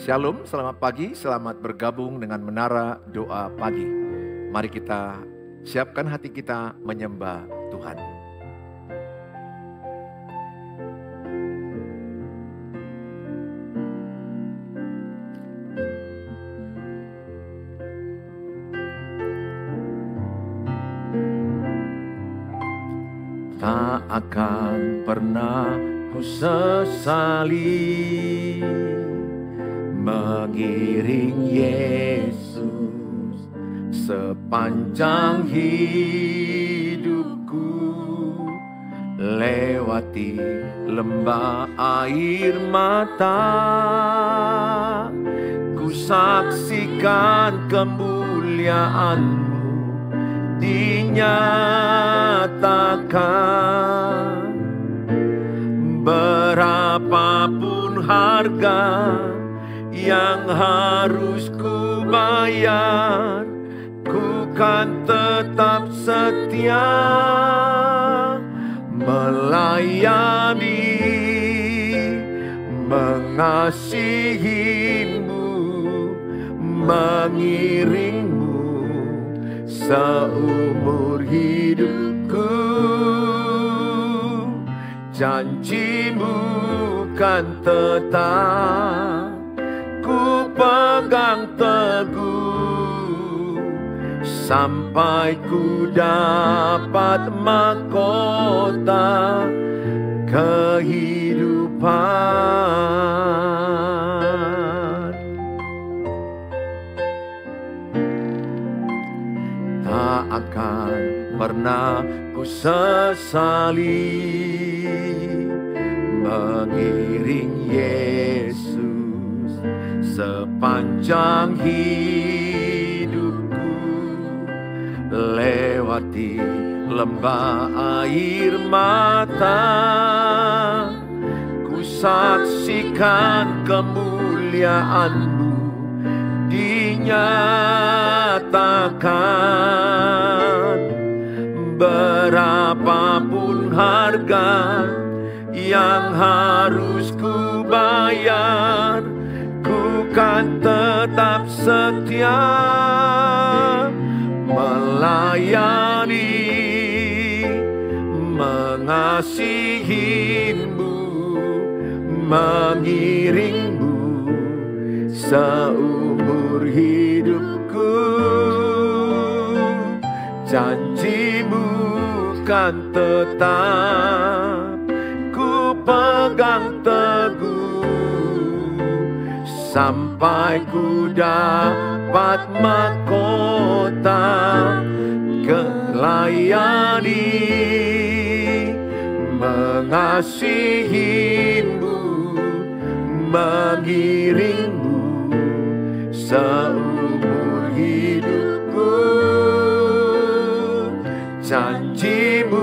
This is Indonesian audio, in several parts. Shalom, selamat pagi, selamat bergabung dengan Menara Doa Pagi. Mari kita siapkan hati kita menyembah Tuhan. Tak akan pernah ku sesali mengiring Yesus sepanjang hidupku, lewati lembah air mata, ku saksikan kemuliaan-Mu dinyatakan. Berapapun harga yang harus ku bayar, ku kan tetap setia melayani, mengasihi-Mu, mengiring-Mu seumur hidupku. Janji-Mu kan tetap ku pegang teguh, sampai ku dapat mahkota kehidupan. Tak akan pernah ku sesali mengiring Yesus sepanjang hidupku, lewati lembah air mata, ku saksikan kemuliaan-Mu dinyatakan. Berapapun harga yang harus ku bayar, kan tetap setia melayani, mengasihi-Mu, mengiring-Mu seumur hidupku. Janji-Mu kan tetap ku pegang teguh, sampai ku dapat mahkota kelayani, mengasihi-Mu, mengiring-Mu seumur hidupku. Janji-Mu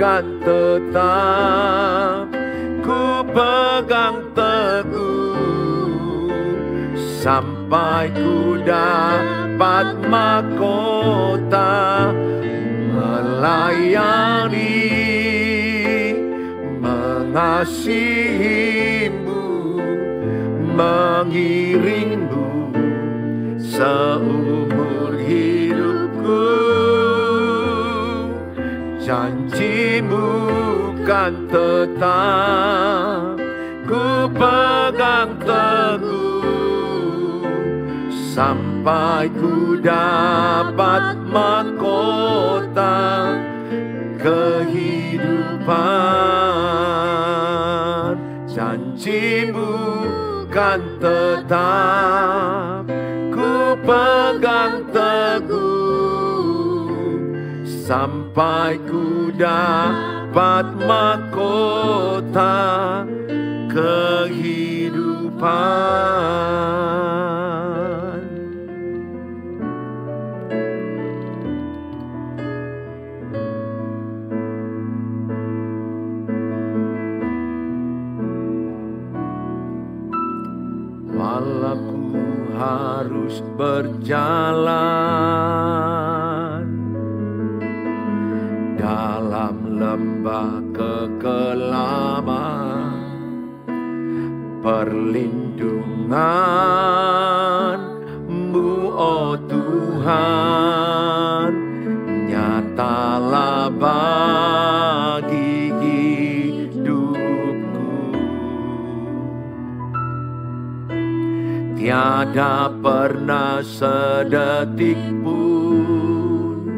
kan tetap ku pegang teguh, sampai ku dapat mahkota melayani, mengasihi-Mu, mengiring-Mu seumur hidupku. Janji-Mu kan tetap ku pegang teguh, sampai ku dapat mahkota kehidupan. Janji-Mu kan tetap ku pegang teguh, sampai ku dapat mahkota kehidupan. Walau ku harus berjalan dalam lembah kekelaman, perlindungan-Mu, oh Tuhan, nyatalah bagi hidupku. Tiada pernah sedetik pun,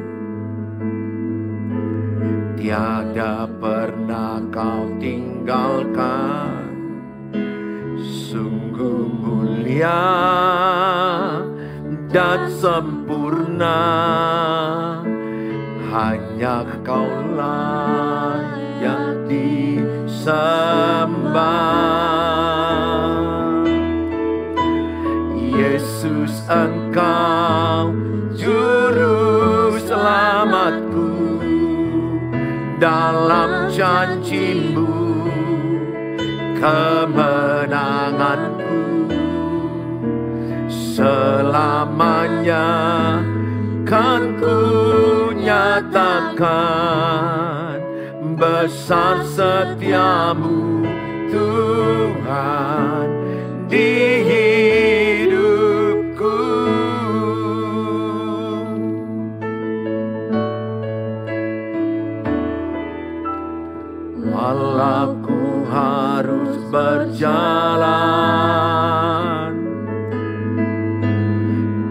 tiada pernah Kau tinggalkan. Sungguh mulia dan sempurna, hanya Kaulah yang disembah. Yesus, Engkau Juru Selamatku, dalam janji-Mu kemenanganku selamanya kan ku nyatakan, besar setiamu Tuhan di hidupku. Walau harus berjalan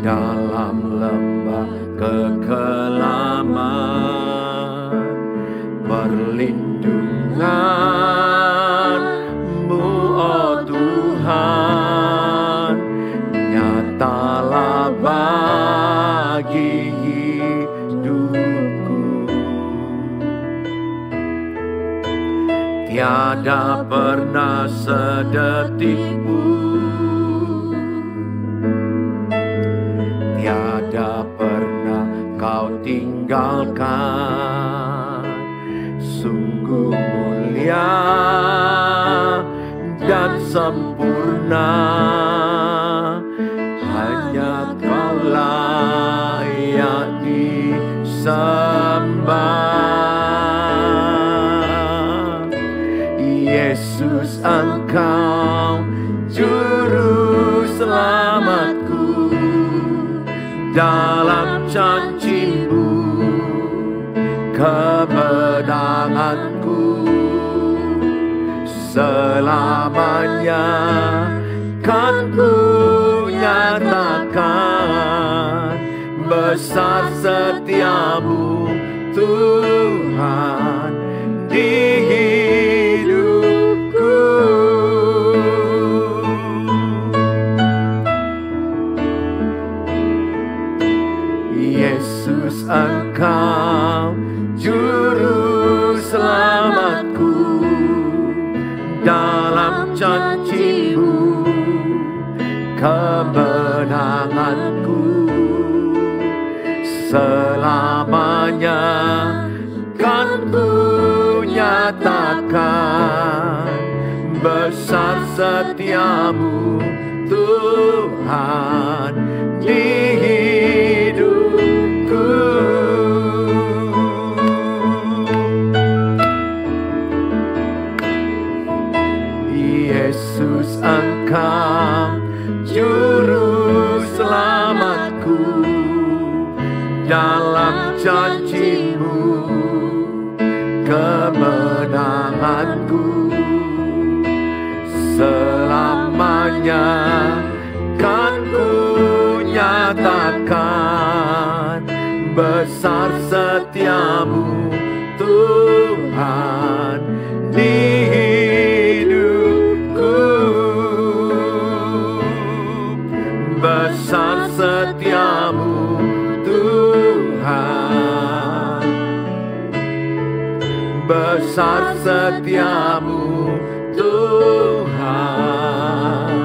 dalam lembah kekelaman, perlindungan-Mu, oh Tuhan, nyatalah bagi tiada pernah sedetik pun, tiada pernah Kau tinggalkan. Sungguh mulia dan sempurna, hanya Kaulah yang disembah. Yesus, Engkau Juru Selamatku, dalam janji-Mu kemenanganku selamanya kan ku nyatakan, besar setiamu Tuhan di hidupku. Yesus, Engkau Juru Selamatku, dalam janji-Mu kemenanganku selamanya kan ku nyatakan, besar setiamu Tuhan di hidupku. Yesus, Engkau Juru Selamatku, dalam janji-Mu kemenanganku selamanya kan ku nyatakan, besar setiamu Tuhan di hidupku. Besar setiamu Tuhan, besar setiamu Tuhan,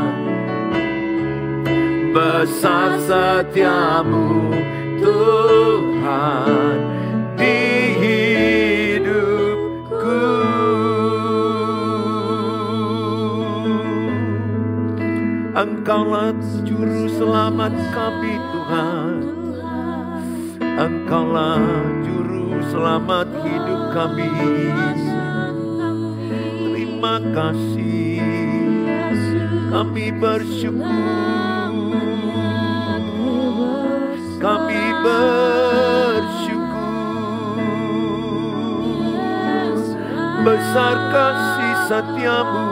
besar setiamu Tuhan di hidupku. Engkaulah Juru Selamat kami Tuhan, Engkaulah Juru Selamat hidup kami. Terima kasih. Kami bersyukur, kami bersyukur. Besar kasih setiamu,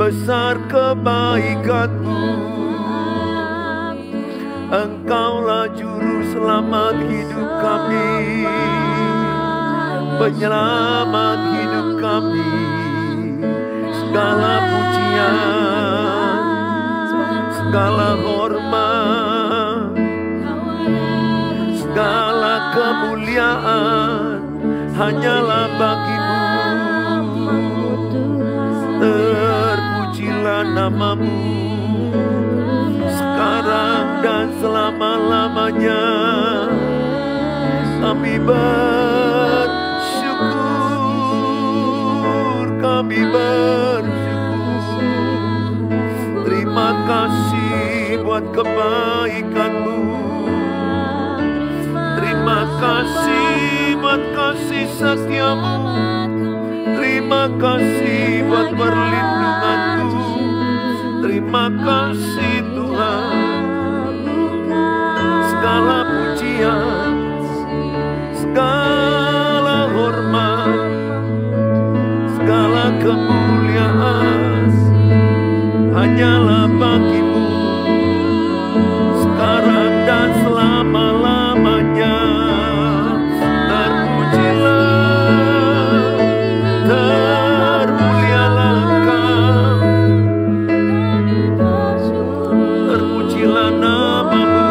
besar kebaikanmu. Engkaulah juru selamat hidup kami, penyelamat hidup kami. Segala pujian, segala hormat, segala kemuliaan hanyalah bagimu. Terpujilah namamu sekarang dan selama-lamanya. Kami bersyukur, kami bersyukur. Terima kasih buat kebaikanmu, terima kasih buat kasih setiamu, terima kasih buat perlindunganmu. Terima kasih Tuhan. Segala pujian, segala hormat, segala kemuliaan hanyalah bagimu sekarang dan selama-lamanya. Terpujilah, termulialah Engkau. Terpujilah namamu.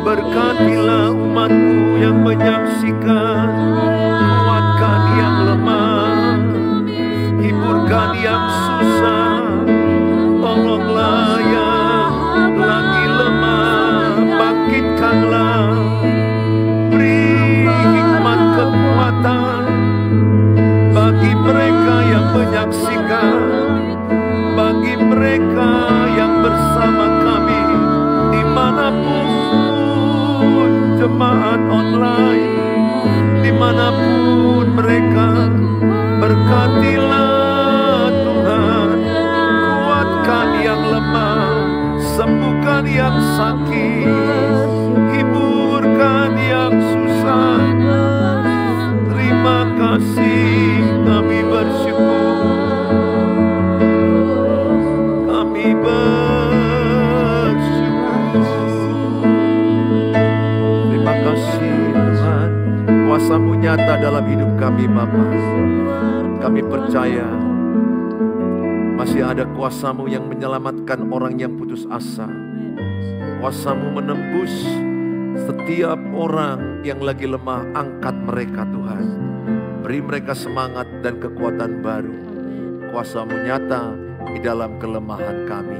Berkatilah umatmu yang menyaksikan, kuatkan yang lemah, hiburkan yang susah, tolonglah yang lagi lemah, bangkitkanlah, beri hikmat kekuatan bagi mereka yang menyaksikan, bagi mereka yang bersama kami dimanapun. Jemaat online dimanapun mereka, berkatilah Tuhan, kuatkan yang lemah, sembuhkan yang sakit, hiburkan yang susah. Terima kasih, kami bersyukur, kami Tuhan, kuasa-Mu nyata dalam hidup kami Bapa. Kami percaya masih ada kuasa-Mu yang menyelamatkan orang yang putus asa. Kuasa-Mu menembus setiap orang yang lagi lemah. Angkat mereka Tuhan, beri mereka semangat dan kekuatan baru. Kuasa-Mu nyata di dalam kelemahan kami.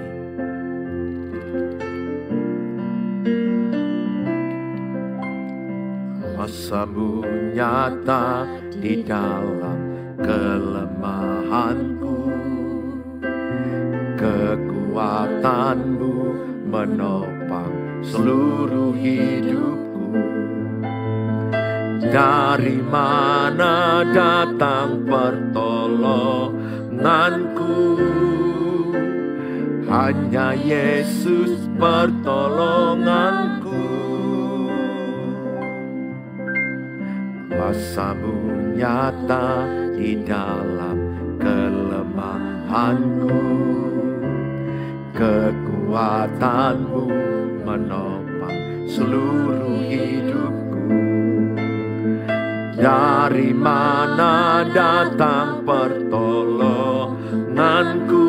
Kuasa-Mu nyata di dalam kelemahanku, kekuatan-Mu menopang seluruh hidupku. Dari mana datang pertolonganku? Hanya Yesus pertolonganku. Kuasa-Mu nyata di dalam kelemahanku, kekuatan-Mu menopang seluruh hidupku. Dari mana datang pertolonganku?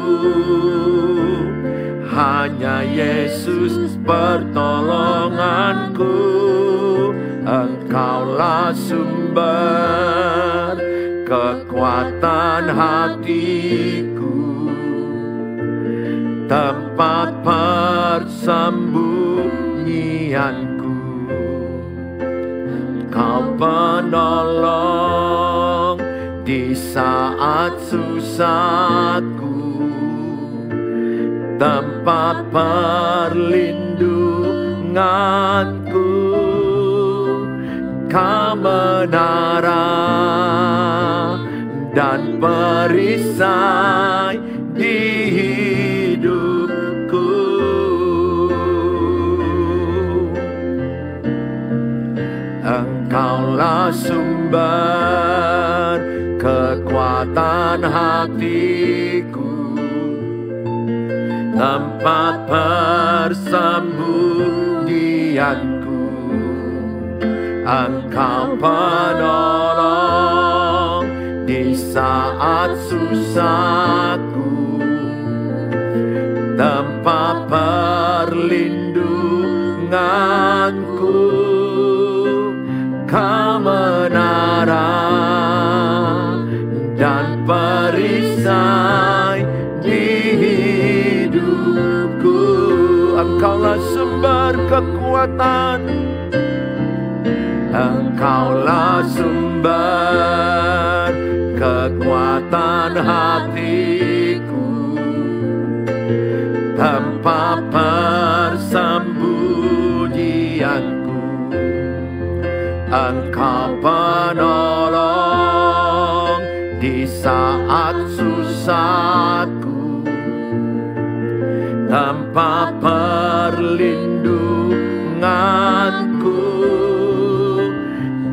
Hanya Yesus pertolonganku. Engkaulah sumber kekuatan hatiku, tempat persembunyianku. Kau penolong, Di saat susahku, tempat perlindunganku, Kau menara dan perisai di hidupku. Engkaulah sumber kekuatan hatiku, tempat persembunyianku, Engkau penolong di saat susahku, tempat perlindunganku, Kau menara dan perisai di hidupku. Engkaulah sumber kekuatan, Engkaulah sumber kekuatan hatiku, tempat persembunyianku, Engkau penolong di saat susahku, tempat perlindunganku,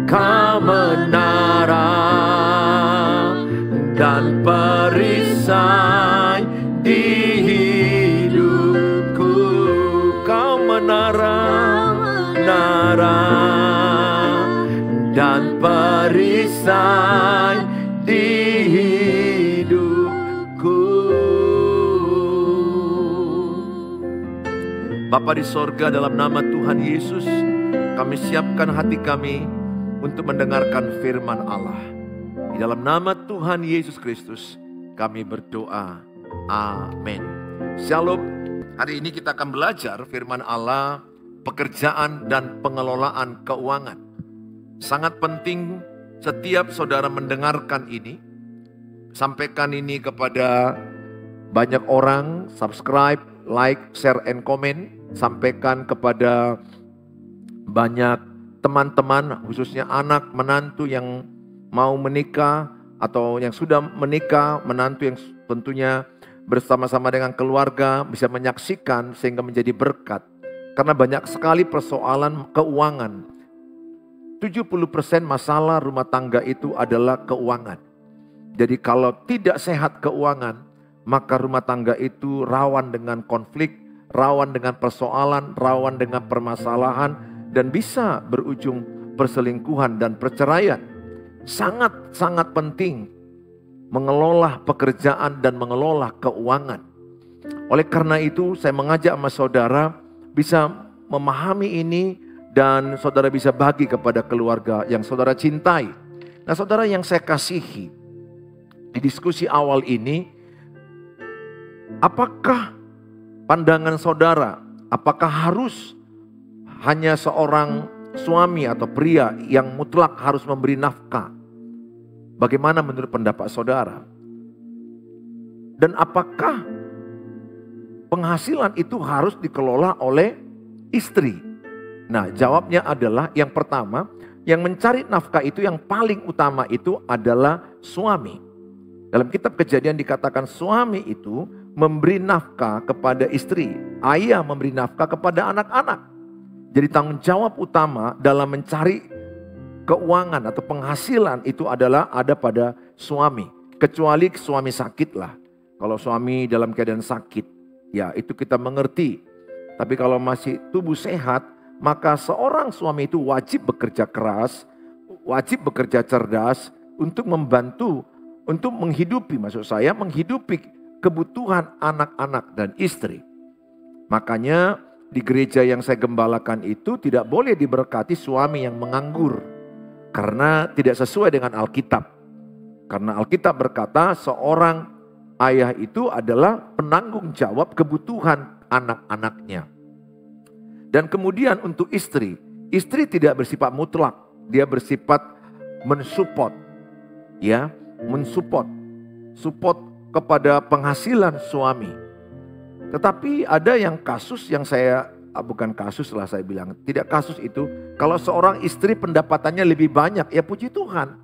Kau menara dan perisai di hidupku. Kau menara dan perisai di hidupku. Bapa di sorga, dalam nama Tuhan Yesus, kami siapkan hati kami untuk mendengarkan firman Allah. Di dalam nama Tuhan Yesus Kristus kami berdoa, amin. Shalom. Hari ini kita akan belajar firman Allah, pekerjaan dan pengelolaan keuangan. Sangat penting setiap saudara mendengarkan ini, sampaikan ini kepada banyak orang, subscribe, like, share, and comment. Sampaikan kepada banyak teman-teman, khususnya anak, menantu yang mau menikah atau yang sudah menikah, menantu yang tentunya bersama-sama dengan keluarga bisa menyaksikan sehingga menjadi berkat. Karena banyak sekali persoalan keuangan. 70% masalah rumah tangga itu adalah keuangan. Jadi kalau tidak sehat keuangan, maka rumah tangga itu rawan dengan konflik, rawan dengan persoalan, rawan dengan permasalahan, dan bisa berujung perselingkuhan dan perceraian. Sangat-sangat penting mengelola pekerjaan dan mengelola keuangan. Oleh karena itu saya mengajak sama saudara bisa memahami ini, dan saudara bisa bagi kepada keluarga yang saudara cintai. Nah saudara yang saya kasihi, di diskusi awal ini, apakah pandangan saudara, apakah harus hanya seorang suami atau pria yang mutlak harus memberi nafkah? Bagaimana menurut pendapat saudara? Dan apakah penghasilan itu harus dikelola oleh istri? Nah jawabnya adalah yang pertama, yang mencari nafkah itu yang paling utama itu adalah suami. Dalam kitab Kejadian dikatakan suami itu memberi nafkah kepada istri, ayah memberi nafkah kepada anak-anak. Jadi tanggung jawab utama dalam mencari keuangan atau penghasilan itu adalah ada pada suami. Kecuali suami sakit lah, kalau suami dalam keadaan sakit ya itu kita mengerti. Tapi kalau masih tubuh sehat, maka seorang suami itu wajib bekerja keras, wajib bekerja cerdas untuk membantu, untuk menghidupi, maksud saya menghidupi kebutuhan anak-anak dan istri. Makanya di gereja yang saya gembalakan itu tidak boleh diberkati suami yang menganggur, karena tidak sesuai dengan Alkitab. Karena Alkitab berkata seorang ayah itu adalah penanggung jawab kebutuhan anak-anaknya. Dan kemudian untuk istri, istri tidak bersifat mutlak, dia bersifat mensupport, ya. mensupport kepada penghasilan suami. Tetapi ada yang kasus yang saya, bukan kasus lah saya bilang, tidak kasus itu. Kalau seorang istri pendapatannya lebih banyak, ya puji Tuhan.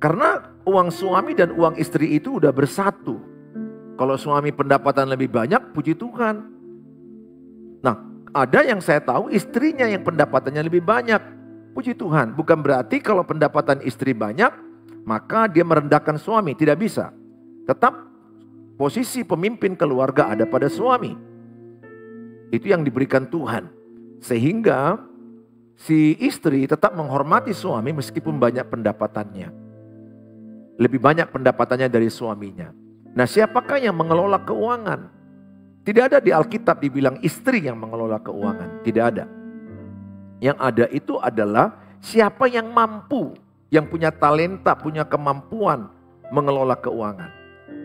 Karena uang suami dan uang istri itu udah bersatu. Kalau suami pendapatan lebih banyak, puji Tuhan. Nah, ada yang saya tahu istrinya yang pendapatannya lebih banyak, puji Tuhan. Bukan berarti kalau pendapatan istri banyak, maka dia merendahkan suami, tidak bisa. Tetap posisi pemimpin keluarga ada pada suami. Itu yang diberikan Tuhan. Sehingga si istri tetap menghormati suami meskipun banyak pendapatannya. Lebih banyak pendapatannya dari suaminya. Nah, siapakah yang mengelola keuangan? Tidak ada di Alkitab dibilang istri yang mengelola keuangan. Tidak ada. Yang ada itu adalah siapa yang mampu, yang punya talenta, punya kemampuan mengelola keuangan.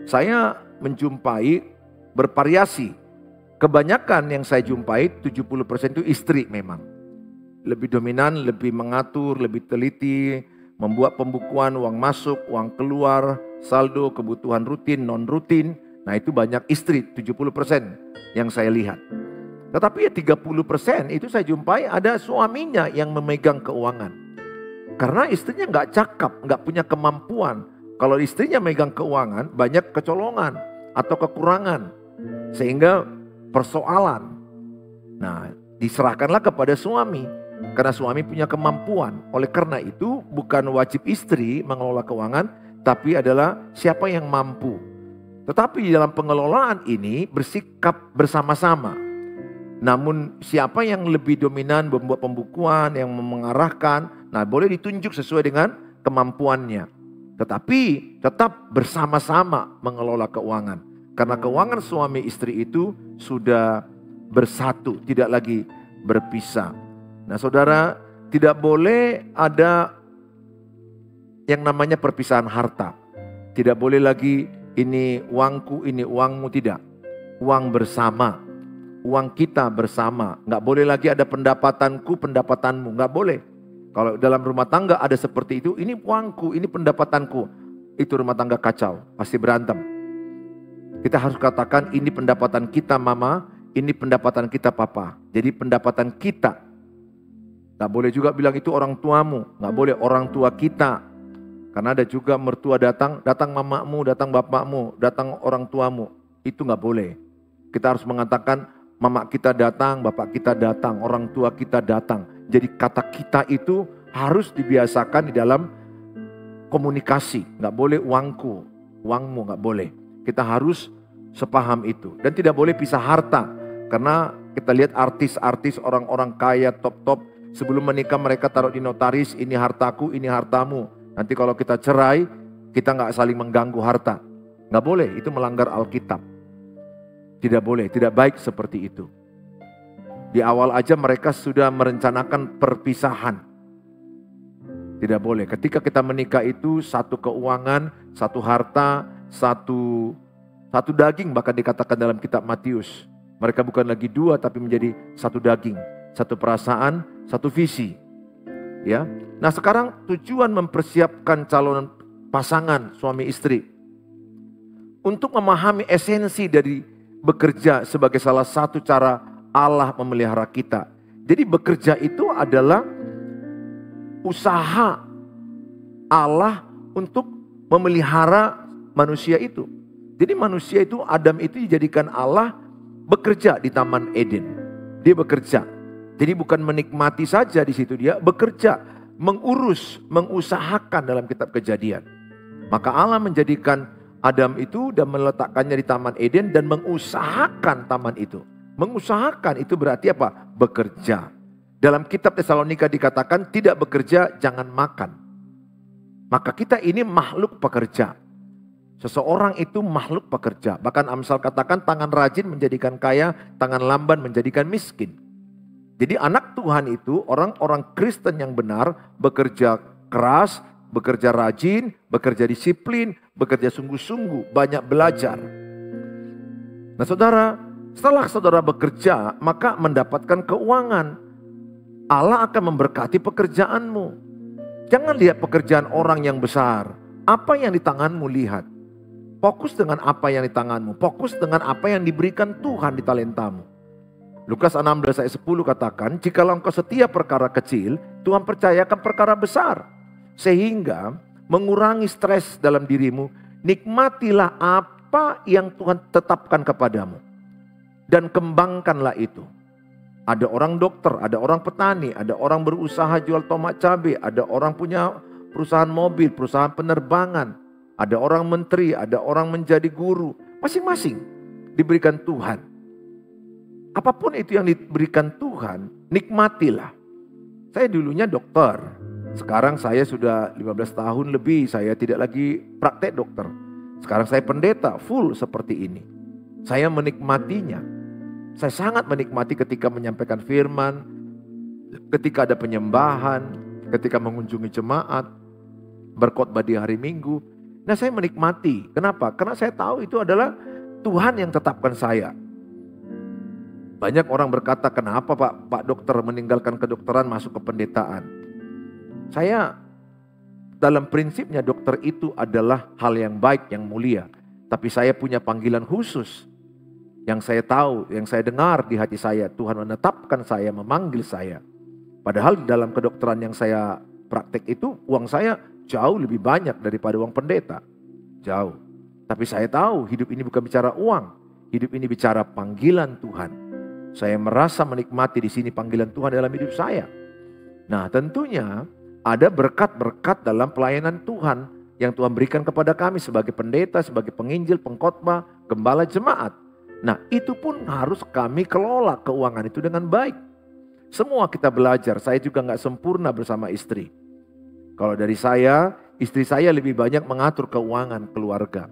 Saya menjumpai bervariasi. Kebanyakan yang saya jumpai 70% itu istri memang. Lebih dominan, lebih mengatur, lebih teliti, membuat pembukuan uang masuk, uang keluar, saldo, kebutuhan rutin, non-rutin. Nah, itu banyak istri, 70% yang saya lihat. Tetapi ya 30% itu saya jumpai ada suaminya yang memegang keuangan. Karena istrinya nggak cakap, nggak punya kemampuan. Kalau istrinya megang keuangan, banyak kecolongan atau kekurangan. Sehingga persoalan. Nah, diserahkanlah kepada suami. Karena suami punya kemampuan. Oleh karena itu bukan wajib istri mengelola keuangan, tapi adalah siapa yang mampu. Tetapi di dalam pengelolaan ini bersikap bersama-sama. Namun siapa yang lebih dominan membuat pembukuan, yang mengarahkan, nah boleh ditunjuk sesuai dengan kemampuannya. Tetapi tetap bersama-sama mengelola keuangan. Karena keuangan suami istri itu sudah bersatu, tidak lagi berpisah. Nah saudara, tidak boleh ada yang namanya perpisahan harta. Tidak boleh lagi ini uangku, ini uangmu, tidak. Uang bersama, uang kita bersama. Nggak boleh lagi ada pendapatanku, pendapatanmu, nggak boleh. Kalau dalam rumah tangga ada seperti itu, ini uangku, ini pendapatanku. Itu rumah tangga kacau, pasti berantem. Kita harus katakan ini pendapatan kita mama, ini pendapatan kita papa. Jadi pendapatan kita. Nggak boleh juga bilang itu orang tuamu, nggak boleh orang tua kita. Karena ada juga mertua datang, datang mamamu, datang bapakmu, datang orang tuamu. Itu nggak boleh. Kita harus mengatakan mama kita datang, bapak kita datang, orang tua kita datang. Jadi kata kita itu harus dibiasakan di dalam komunikasi. Nggak boleh uangku, uangmu, nggak boleh. Kita harus sepaham itu. Dan tidak boleh pisah harta. Karena kita lihat artis-artis, orang-orang kaya, top-top. Sebelum menikah mereka taruh di notaris, ini hartaku, ini hartamu. Nanti kalau kita cerai, kita nggak saling mengganggu harta. Nggak boleh, itu melanggar Alkitab. Tidak boleh, tidak baik seperti itu. Di awal aja mereka sudah merencanakan perpisahan. Tidak boleh, ketika kita menikah itu satu keuangan, satu harta, satu daging bahkan dikatakan dalam kitab Matius. Mereka bukan lagi dua tapi menjadi satu daging, satu perasaan, satu visi, ya. Nah sekarang tujuan mempersiapkan calon pasangan suami istri untuk memahami esensi dari bekerja sebagai salah satu cara Allah memelihara kita. Jadi bekerja itu adalah usaha Allah untuk memelihara manusia itu. Jadi manusia itu, Adam itu dijadikan Allah bekerja di Taman Eden. Dia bekerja. Jadi bukan menikmati saja di situ, dia bekerja, mengurus, mengusahakan dalam kitab Kejadian. Maka Allah menjadikan Adam itu dan meletakkannya di Taman Eden dan mengusahakan taman itu. Mengusahakan itu berarti apa? Bekerja. Dalam kitab Tesalonika dikatakan tidak bekerja jangan makan. Maka kita ini makhluk pekerja. Seseorang itu makhluk pekerja. Bahkan Amsal katakan tangan rajin menjadikan kaya, tangan lamban menjadikan miskin. Jadi anak Tuhan itu orang-orang Kristen yang benar bekerja keras, bekerja rajin, bekerja disiplin, bekerja sungguh-sungguh, banyak belajar. Nah saudara, setelah saudara bekerja maka mendapatkan keuangan. Allah akan memberkati pekerjaanmu. Jangan lihat pekerjaan orang yang besar. Apa yang di tanganmu lihat. Fokus dengan apa yang di tanganmu. Fokus dengan apa yang diberikan Tuhan di talentamu. Lukas 16 ayat 10 katakan, jikalau engkau setia perkara kecil, Tuhan percayakan perkara besar. Sehingga mengurangi stres dalam dirimu, nikmatilah apa yang Tuhan tetapkan kepadamu. Dan kembangkanlah itu. Ada orang dokter, ada orang petani, ada orang berusaha jual tomat cabai, ada orang punya perusahaan mobil, perusahaan penerbangan, ada orang menteri, ada orang menjadi guru. Masing-masing diberikan Tuhan. Apapun itu yang diberikan Tuhan, nikmatilah. Saya dulunya dokter, sekarang saya sudah 15 tahun lebih, saya tidak lagi praktek dokter. Sekarang saya pendeta, full seperti ini. Saya menikmatinya. Saya sangat menikmati ketika menyampaikan firman, ketika ada penyembahan, ketika mengunjungi jemaat, berkhotbah di hari Minggu. Nah, saya menikmati. Kenapa? Karena saya tahu itu adalah Tuhan yang tetapkan saya. Banyak orang berkata, kenapa Pak dokter meninggalkan kedokteran masuk ke pendetaan? Saya dalam prinsipnya dokter itu adalah hal yang baik, yang mulia. Tapi saya punya panggilan khusus. Yang saya tahu, yang saya dengar di hati saya. Tuhan menetapkan saya, memanggil saya. Padahal di dalam kedokteran yang saya praktek itu, uang saya jauh lebih banyak daripada uang pendeta. Jauh. Tapi saya tahu hidup ini bukan bicara uang. Hidup ini bicara panggilan Tuhan. Saya merasa menikmati di sini panggilan Tuhan dalam hidup saya. Nah, tentunya ada berkat-berkat dalam pelayanan Tuhan yang Tuhan berikan kepada kami sebagai pendeta, sebagai penginjil, pengkhotbah, gembala jemaat. Nah, itu pun harus kami kelola keuangan itu dengan baik. Semua kita belajar. Saya juga nggak sempurna bersama istri. Kalau dari saya, istri saya lebih banyak mengatur keuangan keluarga.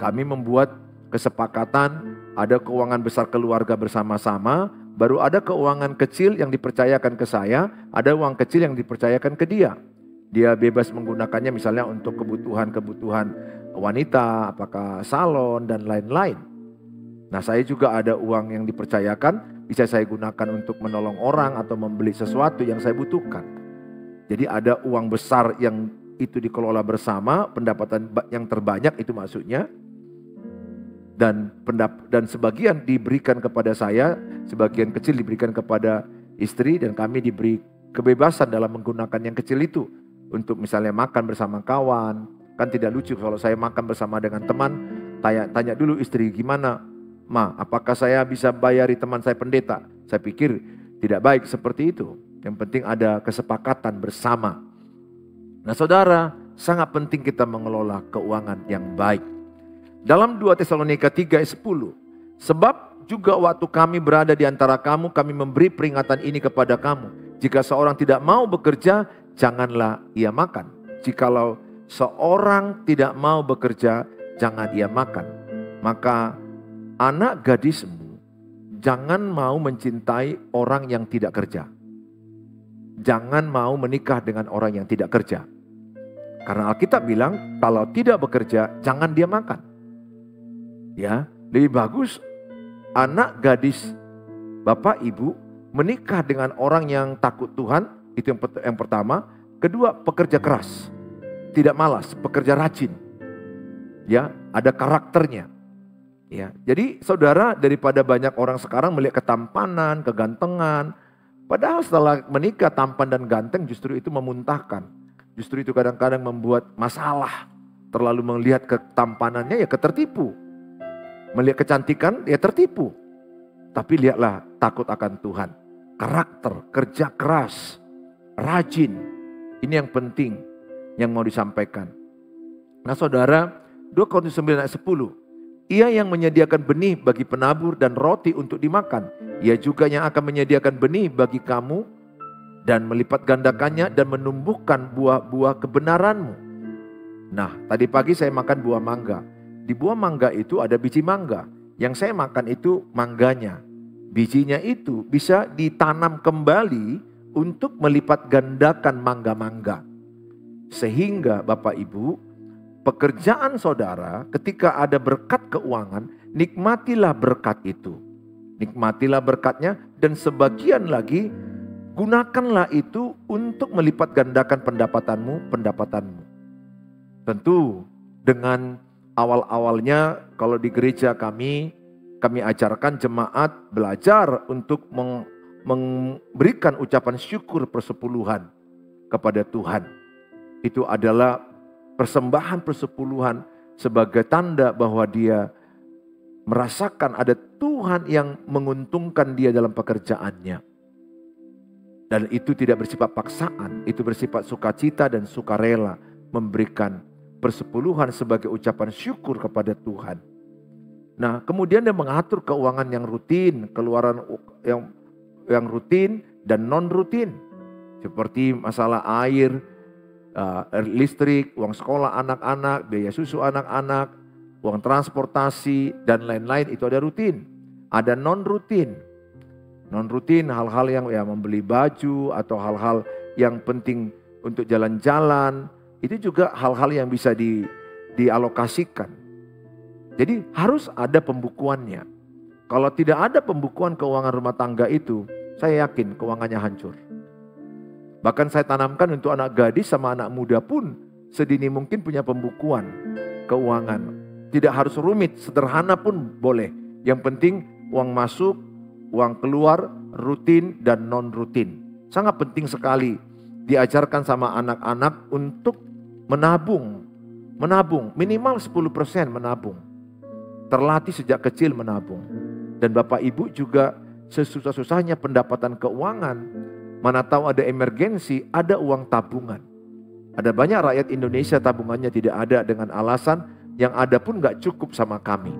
Kami membuat kesepakatan. Ada keuangan besar keluarga bersama-sama, baru ada keuangan kecil yang dipercayakan ke saya, ada uang kecil yang dipercayakan ke dia. Dia bebas menggunakannya misalnya untuk kebutuhan-kebutuhan wanita, apakah salon dan lain-lain. Nah, saya juga ada uang yang dipercayakan, bisa saya gunakan untuk menolong orang atau membeli sesuatu yang saya butuhkan. Jadi ada uang besar yang itu dikelola bersama, pendapatan yang terbanyak itu maksudnya. Dan sebagian diberikan kepada saya, sebagian kecil diberikan kepada istri, dan kami diberi kebebasan dalam menggunakan yang kecil itu. Untuk misalnya makan bersama kawan, kan tidak lucu kalau saya makan bersama dengan teman, tanya dulu istri gimana, Ma, apakah saya bisa bayari teman saya pendeta? Saya pikir tidak baik seperti itu, yang penting ada kesepakatan bersama. Nah saudara, sangat penting kita mengelola keuangan yang baik. Dalam 2 Tesalonika 3 ayat 10, sebab juga waktu kami berada di antara kamu, kami memberi peringatan ini kepada kamu. Jika seorang tidak mau bekerja, janganlah ia makan. Jikalau seorang tidak mau bekerja, jangan ia makan. Maka anak gadismu, jangan mau mencintai orang yang tidak kerja. Jangan mau menikah dengan orang yang tidak kerja. Karena Alkitab bilang, kalau tidak bekerja, jangan dia makan. Ya, lebih bagus anak gadis bapak ibu menikah dengan orang yang takut Tuhan, itu yang pertama. Kedua, pekerja keras, tidak malas, pekerja rajin. Ya, ada karakternya. Ya, jadi saudara, daripada banyak orang sekarang melihat ketampanan, kegantengan, padahal setelah menikah tampan dan ganteng justru itu memuntahkan. Justru itu kadang-kadang membuat masalah. Terlalu melihat ketampanannya ya ketertipu. Melihat kecantikan, ya tertipu. Tapi lihatlah, takut akan Tuhan. Karakter, kerja keras, rajin. Ini yang penting, yang mau disampaikan. Nah saudara, 2 Korintus 9 ayat 10. Ia yang menyediakan benih bagi penabur dan roti untuk dimakan. Ia juga yang akan menyediakan benih bagi kamu dan melipat gandakannya dan menumbuhkan buah-buah kebenaranmu. Nah, tadi pagi saya makan buah mangga. Di buah mangga itu ada biji mangga. Yang saya makan itu mangganya. Bijinya itu bisa ditanam kembali untuk melipat gandakan mangga-mangga. Sehingga Bapak Ibu, pekerjaan saudara ketika ada berkat keuangan, nikmatilah berkat itu. Nikmatilah berkatnya dan sebagian lagi gunakanlah itu untuk melipat gandakan pendapatanmu. Tentu dengan awal-awalnya kalau di gereja kami ajarkan jemaat belajar untuk memberikan ucapan syukur persepuluhan kepada Tuhan. Itu adalah persembahan persepuluhan sebagai tanda bahwa dia merasakan ada Tuhan yang menguntungkan dia dalam pekerjaannya. Dan itu tidak bersifat paksaan, itu bersifat sukacita dan sukarela memberikan persepuluhan sebagai ucapan syukur kepada Tuhan. Nah, kemudian dia mengatur keuangan yang rutin, keluaran yang rutin dan non rutin. Seperti masalah air, listrik, uang sekolah anak-anak, biaya susu anak-anak, uang transportasi dan lain-lain, itu ada rutin. Ada non rutin. Non rutin hal-hal yang ya membeli baju atau hal-hal yang penting untuk jalan-jalan, itu juga hal-hal yang bisa dialokasikan. Jadi harus ada pembukuannya. Kalau tidak ada pembukuan keuangan rumah tangga itu, saya yakin keuangannya hancur. Bahkan saya tanamkan untuk anak gadis sama anak muda pun sedini mungkin punya pembukuan keuangan. Tidak harus rumit, sederhana pun boleh. Yang penting uang masuk, uang keluar, rutin dan non rutin. Sangat penting sekali diajarkan sama anak-anak untuk menabung. Menabung, minimal 10% menabung. Terlatih sejak kecil menabung. Dan Bapak Ibu juga sesusah-susahnya pendapatan keuangan, mana tahu ada emergensi, ada uang tabungan. Ada banyak rakyat Indonesia tabungannya tidak ada dengan alasan yang ada pun gak cukup sama kami.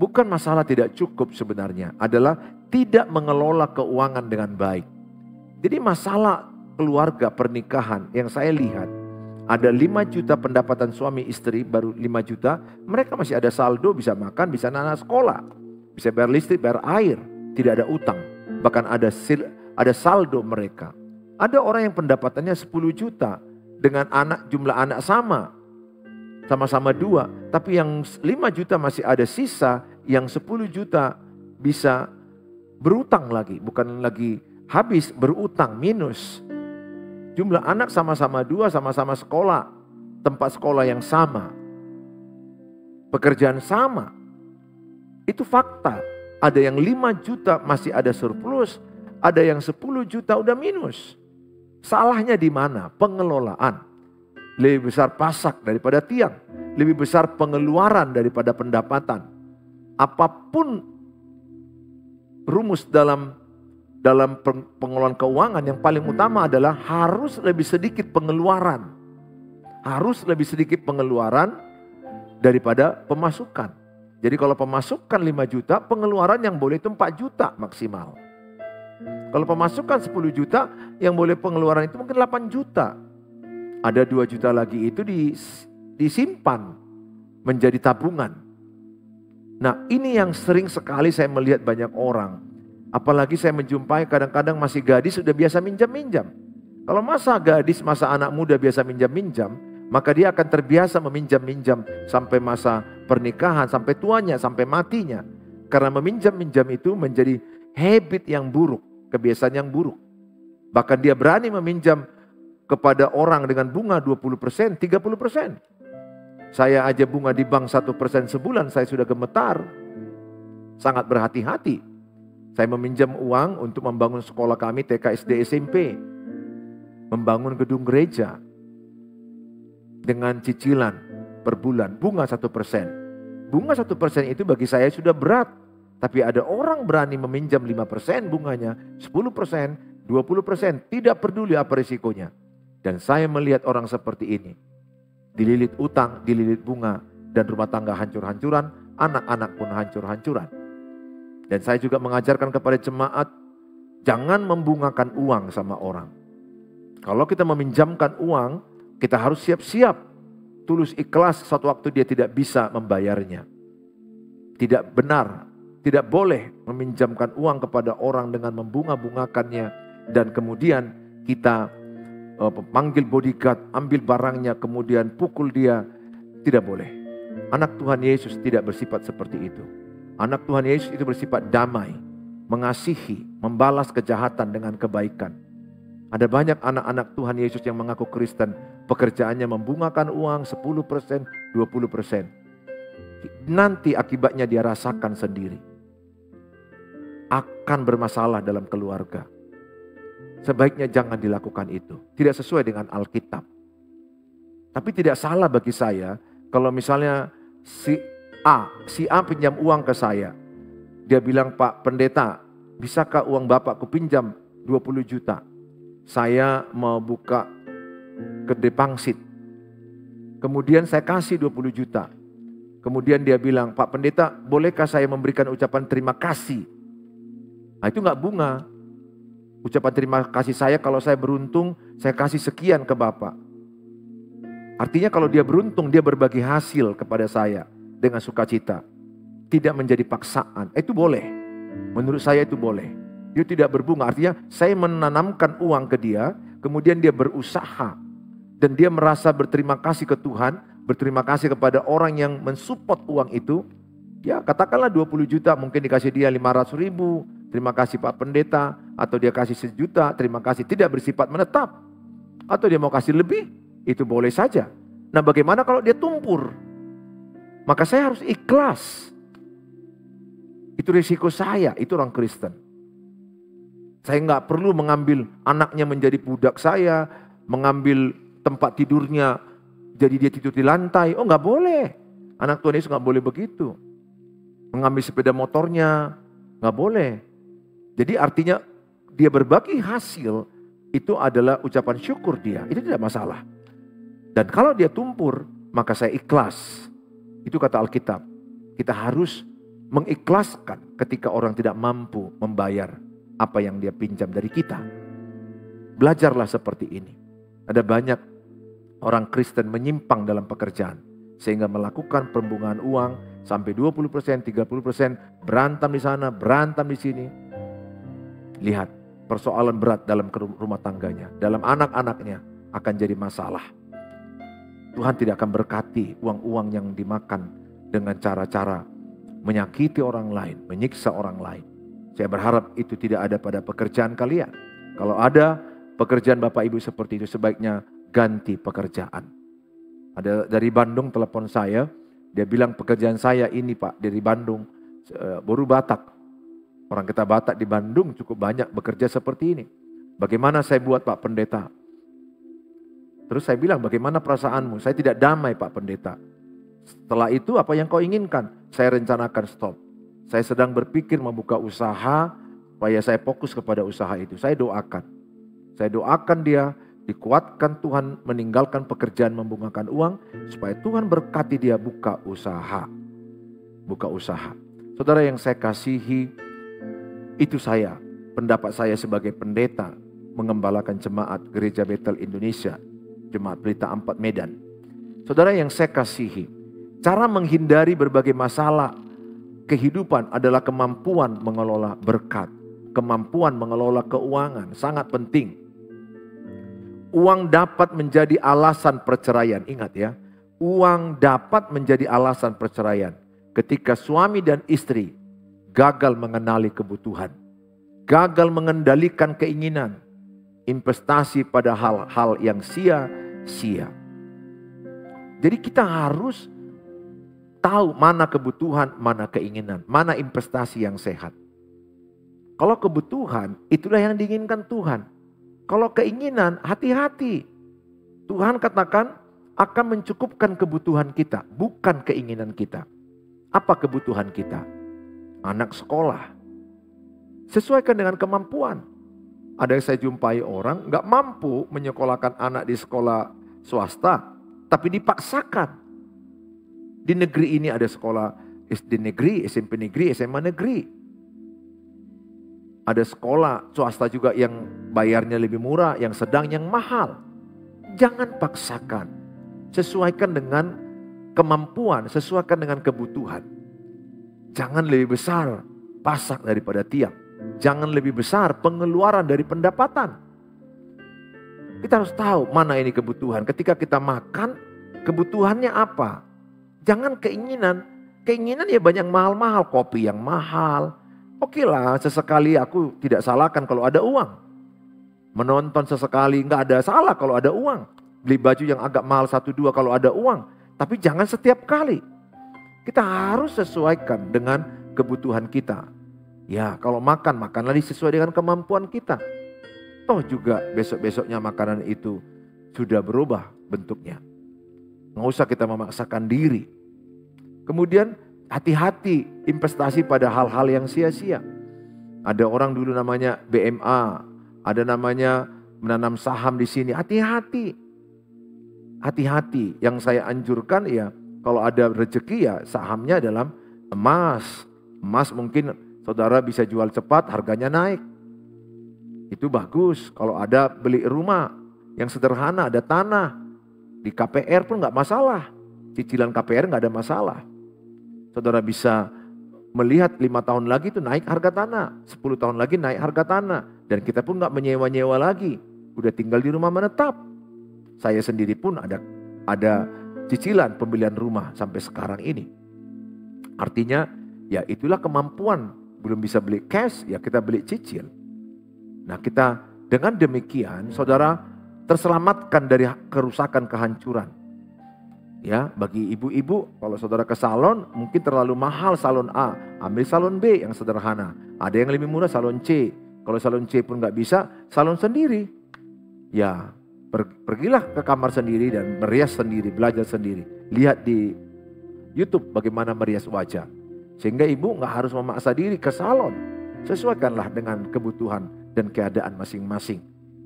Bukan masalah tidak cukup sebenarnya, adalah tidak mengelola keuangan dengan baik. Jadi masalah keluarga pernikahan yang saya lihat, ada 5 juta pendapatan suami istri, baru 5 juta, mereka masih ada saldo, bisa makan, bisa anak sekolah, bisa bayar listrik, bayar air, tidak ada utang, bahkan ada saldo mereka. Ada orang yang pendapatannya 10 juta, dengan jumlah anak sama-sama 2, tapi yang 5 juta masih ada sisa, yang 10 juta bisa berutang lagi, bukan lagi habis, berutang, minus. Jumlah anak sama-sama 2, sama-sama sekolah, tempat sekolah yang sama, pekerjaan sama. Itu fakta. Ada yang 5 juta masih ada surplus, ada yang 10 juta udah minus. Salahnya di mana? Pengelolaan. Lebih besar pasak daripada tiang, lebih besar pengeluaran daripada pendapatan. Apapun rumus dalam pengelolaan keuangan yang paling utama adalah harus lebih sedikit pengeluaran. Harus lebih sedikit pengeluaran daripada pemasukan. Jadi kalau pemasukan 5 juta, pengeluaran yang boleh itu 4 juta maksimal. Kalau pemasukan 10 juta, yang boleh pengeluaran itu mungkin 8 juta. Ada 2 juta lagi itu disimpan menjadi tabungan. Nah, ini yang sering sekali saya melihat banyak orang. Apalagi saya menjumpai kadang-kadang masih gadis sudah biasa minjam-minjam. Kalau masa gadis, masa anak muda biasa minjam-minjam, maka dia akan terbiasa meminjam-minjam sampai masa pernikahan, sampai tuanya, sampai matinya. Karena meminjam-minjam itu menjadi habit yang buruk, kebiasaan yang buruk. Bahkan dia berani meminjam kepada orang dengan bunga 20%, 30%. Saya aja bunga di bank 1% sebulan, saya sudah gemetar. Sangat berhati-hati. Saya meminjam uang untuk membangun sekolah kami TK, SD, SMP. Membangun gedung gereja. Dengan cicilan per bulan, bunga 1%. Bunga 1% itu bagi saya sudah berat. Tapi ada orang berani meminjam 5% bunganya, 10%, 20%. Tidak peduli apa risikonya. Dan saya melihat orang seperti ini. Dililit utang, dililit bunga. Dan rumah tangga hancur-hancuran, anak-anak pun hancur-hancuran. Dan saya juga mengajarkan kepada jemaat, jangan membungakan uang sama orang. Kalau kita meminjamkan uang, kita harus siap-siap, tulus ikhlas, suatu waktu dia tidak bisa membayarnya. Tidak benar, tidak boleh meminjamkan uang kepada orang dengan membunga-bungakannya. Dan kemudian kita panggil bodyguard, ambil barangnya, kemudian pukul dia. Tidak boleh. Anak Tuhan Yesus tidak bersifat seperti itu. Anak Tuhan Yesus itu bersifat damai, mengasihi, membalas kejahatan dengan kebaikan. Ada banyak anak-anak Tuhan Yesus yang mengaku Kristen, pekerjaannya membungakan uang 10%, 20%. Nanti akibatnya dia rasakan sendiri. Akan bermasalah dalam keluarga. Sebaiknya jangan dilakukan itu. Tidak sesuai dengan Alkitab. Tapi tidak salah bagi saya kalau misalnya si A pinjam uang ke saya. Dia bilang, Pak Pendeta, bisakah uang Bapakku pinjam 20 juta? Saya mau buka kedai pangsit. Kemudian saya kasih 20 juta. Kemudian dia bilang, Pak Pendeta, bolehkah saya memberikan ucapan terima kasih? Nah, itu nggak bunga. Ucapan terima kasih saya kalau saya beruntung, saya kasih sekian ke Bapak. Artinya kalau dia beruntung, dia berbagi hasil kepada saya dengan sukacita. Tidak menjadi paksaan. Itu boleh. Menurut saya itu boleh. Dia tidak berbunga. Artinya saya menanamkan uang ke dia, kemudian dia berusaha. Dan dia merasa berterima kasih ke Tuhan, berterima kasih kepada orang yang mensupport uang itu. Ya katakanlah 20 juta, mungkin dikasih dia 500 ribu. Terima kasih Pak Pendeta. Atau dia kasih 1 juta, terima kasih. Tidak bersifat menetap. Atau dia mau kasih lebih, itu boleh saja. Nah, bagaimana kalau dia tumpur? Maka saya harus ikhlas. Itu risiko saya, itu orang Kristen. Saya nggak perlu mengambil anaknya menjadi budak saya, mengambil tempat tidurnya, jadi dia tidur di lantai. Oh, nggak boleh. Anak Tuhan Yesus nggak boleh begitu. Mengambil sepeda motornya, nggak boleh. Jadi artinya dia berbagi hasil, itu adalah ucapan syukur dia. Itu tidak masalah. Dan kalau dia tumpur, maka saya ikhlas. Itu kata Alkitab. Kita harus mengikhlaskan ketika orang tidak mampu membayar apa yang dia pinjam dari kita. Belajarlah seperti ini. Ada banyak orang Kristen menyimpang dalam pekerjaan. Sehingga melakukan pembungaan uang sampai 20%, 30%. Berantem di sana, berantem di sini. Lihat, persoalan berat dalam rumah tangganya. Dalam anak-anaknya akan jadi masalah. Tuhan tidak akan berkati uang-uang yang dimakan dengan cara-cara menyakiti orang lain, menyiksa orang lain. Saya berharap itu tidak ada pada pekerjaan kalian. Kalau ada pekerjaan Bapak Ibu seperti itu, sebaiknya ganti pekerjaan. Ada dari Bandung telepon saya, dia bilang pekerjaan saya ini Pak, dari Bandung, baru Batak. Orang kita Batak di Bandung cukup banyak bekerja seperti ini. Bagaimana saya buat Pak Pendeta? Terus saya bilang, bagaimana perasaanmu? Saya tidak damai Pak Pendeta. Setelah itu apa yang kau inginkan? Saya rencanakan stop. Saya sedang berpikir membuka usaha, supaya saya fokus kepada usaha itu. Saya doakan. Saya doakan dia dikuatkan Tuhan meninggalkan pekerjaan membungakan uang, supaya Tuhan berkati dia buka usaha. Buka usaha. Saudara yang saya kasihi, itu saya, pendapat saya sebagai pendeta mengembalakan jemaat Gereja Betel Indonesia, Jemaat Pelita 4 Medan. Saudara yang saya kasihi, cara menghindari berbagai masalah kehidupan adalah kemampuan mengelola berkat. Kemampuan mengelola keuangan sangat penting. Uang dapat menjadi alasan perceraian. Ingat ya, uang dapat menjadi alasan perceraian ketika suami dan istri gagal mengenali kebutuhan, gagal mengendalikan keinginan, investasi pada hal-hal yang sia-sia. Jadi kita harus tahu mana kebutuhan, mana keinginan, mana investasi yang sehat. Kalau kebutuhan, itulah yang diinginkan Tuhan. Kalau keinginan, hati-hati. Tuhan katakan akan mencukupkan kebutuhan kita, bukan keinginan kita. Apa kebutuhan kita? Anak sekolah. Sesuaikan dengan kemampuan. Ada yang saya jumpai orang nggak mampu menyekolahkan anak di sekolah swasta, tapi dipaksakan. Di negeri ini ada sekolah SD negeri, SMP negeri, SMA negeri. Ada sekolah swasta juga yang bayarnya lebih murah, yang sedang, yang mahal. Jangan paksakan. Sesuaikan dengan kemampuan, sesuaikan dengan kebutuhan. Jangan lebih besar pasak daripada tiang. Jangan lebih besar pengeluaran dari pendapatan. Kita harus tahu mana ini kebutuhan. Ketika kita makan, kebutuhannya apa? Jangan keinginan. Keinginan ya banyak mahal-mahal. Kopi yang mahal. Oke lah, sesekali aku tidak salahkan kalau ada uang. Menonton sesekali nggak ada salah kalau ada uang. beli baju yang agak mahal 1-2 kalau ada uang. Tapi jangan setiap kali. Kita harus sesuaikan dengan kebutuhan kita. Ya, kalau makan, makanlah sesuai dengan kemampuan kita. Toh juga besok-besoknya makanan itu sudah berubah bentuknya. Nggak usah kita memaksakan diri. Kemudian hati-hati investasi pada hal-hal yang sia-sia. Ada orang dulu namanya BMA, ada namanya menanam saham di sini. Hati-hati. Hati-hati. Yang saya anjurkan ya, kalau ada rezeki ya sahamnya dalam emas. Emas mungkin saudara bisa jual cepat, harganya naik. Itu bagus. Kalau ada beli rumah yang sederhana, ada tanah. Di KPR pun gak masalah. Cicilan KPR gak ada masalah. Saudara bisa melihat 5 tahun lagi itu naik harga tanah. 10 tahun lagi naik harga tanah. Dan kita pun gak menyewa-nyewa lagi. Udah tinggal di rumah menetap. Saya sendiri pun ada cicilan pembelian rumah sampai sekarang ini. Artinya ya itulah kemampuan, belum bisa beli cash ya kita beli cicil. Nah kita dengan demikian saudara terselamatkan dari kerusakan kehancuran. Ya bagi ibu-ibu kalau saudara ke salon mungkin terlalu mahal salon A, ambil salon B yang sederhana. Ada yang lebih murah salon C. Kalau salon C pun nggak bisa, salon sendiri. Ya pergilah ke kamar sendiri dan merias sendiri, belajar sendiri. Lihat di YouTube bagaimana merias wajah. Sehingga ibu nggak harus memaksa diri ke salon. Sesuaikanlah dengan kebutuhan dan keadaan masing-masing.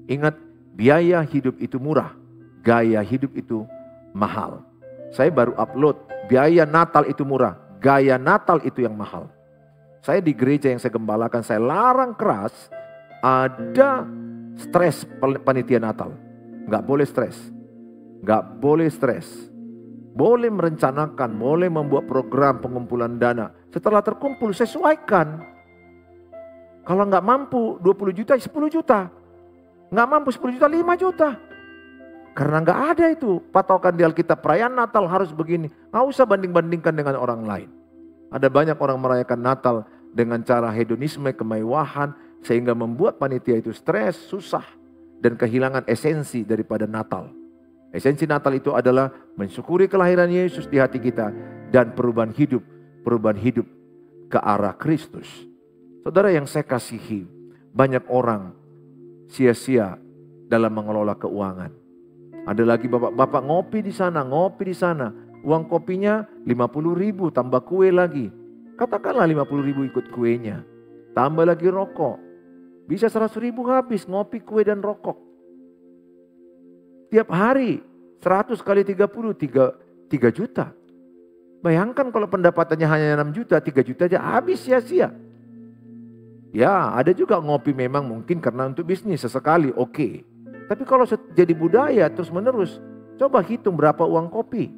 Ingat, biaya hidup itu murah, gaya hidup itu mahal. Saya baru upload, biaya Natal itu murah, gaya Natal itu yang mahal. Saya di gereja yang saya gembalakan, saya larang keras ada stres panitia Natal. Nggak boleh stres. Nggak boleh stres. Boleh merencanakan, boleh membuat program pengumpulan dana. Setelah terkumpul, sesuaikan. Kalau nggak mampu 20 juta, 10 juta. Nggak mampu 10 juta, 5 juta. Karena nggak ada itu. Patokan di Alkitab, perayaan Natal harus begini. Nggak usah banding-bandingkan dengan orang lain. Ada banyak orang merayakan Natal dengan cara hedonisme, kemewahan. Sehingga membuat panitia itu stres, susah. Dan kehilangan esensi daripada Natal. Esensi Natal itu adalah mensyukuri kelahiran Yesus di hati kita. Dan perubahan hidup ke arah Kristus. Saudara yang saya kasihi, banyak orang sia-sia dalam mengelola keuangan. Ada lagi bapak-bapak ngopi di sana. Uang kopinya 50.000 tambah kue lagi. Katakanlah 50.000 ikut kuenya. Tambah lagi rokok. Bisa 100.000 habis ngopi, kue dan rokok. Tiap hari 100 kali 30, 3 juta. Bayangkan kalau pendapatannya hanya 6 juta, 3 juta aja habis sia-sia. Ya ada juga ngopi memang mungkin karena untuk bisnis sesekali oke. Tapi kalau jadi budaya terus menerus, coba hitung berapa uang kopi.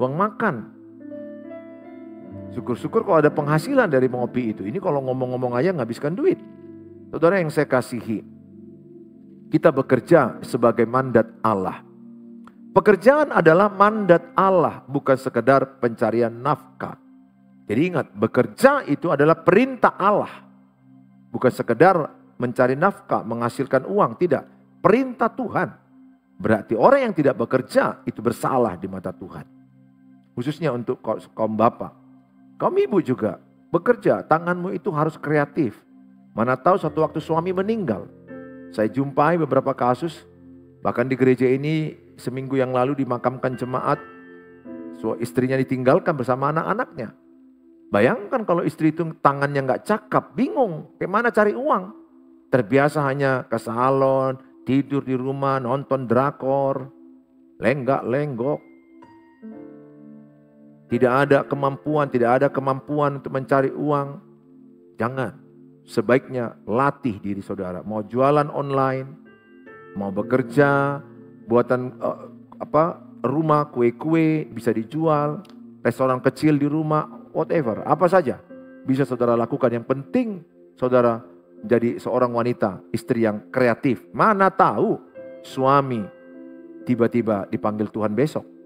Uang makan. Syukur-syukur kalau ada penghasilan dari ngopi itu. Ini kalau ngomong-ngomong aja nghabiskan duit. Saudara yang saya kasihi, kita bekerja sebagai mandat Allah. Pekerjaan adalah mandat Allah, bukan sekedar pencarian nafkah. Jadi ingat, bekerja itu adalah perintah Allah. Bukan sekedar mencari nafkah, menghasilkan uang, tidak. Perintah Tuhan. Berarti orang yang tidak bekerja itu bersalah di mata Tuhan. Khususnya untuk kaum bapak. Kami ibu juga bekerja, tanganmu itu harus kreatif. Mana tahu satu waktu suami meninggal. Saya jumpai beberapa kasus, bahkan di gereja ini seminggu yang lalu dimakamkan jemaat. Istrinya ditinggalkan bersama anak-anaknya. Bayangkan kalau istri itu tangannya nggak cakap, bingung gimana cari uang. Terbiasa hanya ke salon, tidur di rumah, nonton drakor, lenggak-lenggok. Tidak ada kemampuan untuk mencari uang. Jangan, sebaiknya latih diri saudara. Mau jualan online, mau bekerja, buatan rumah, kue-kue bisa dijual, restoran kecil di rumah, whatever, apa saja bisa saudara lakukan. Yang penting saudara jadi seorang wanita, istri yang kreatif. Mana tahu suami tiba-tiba dipanggil Tuhan besok.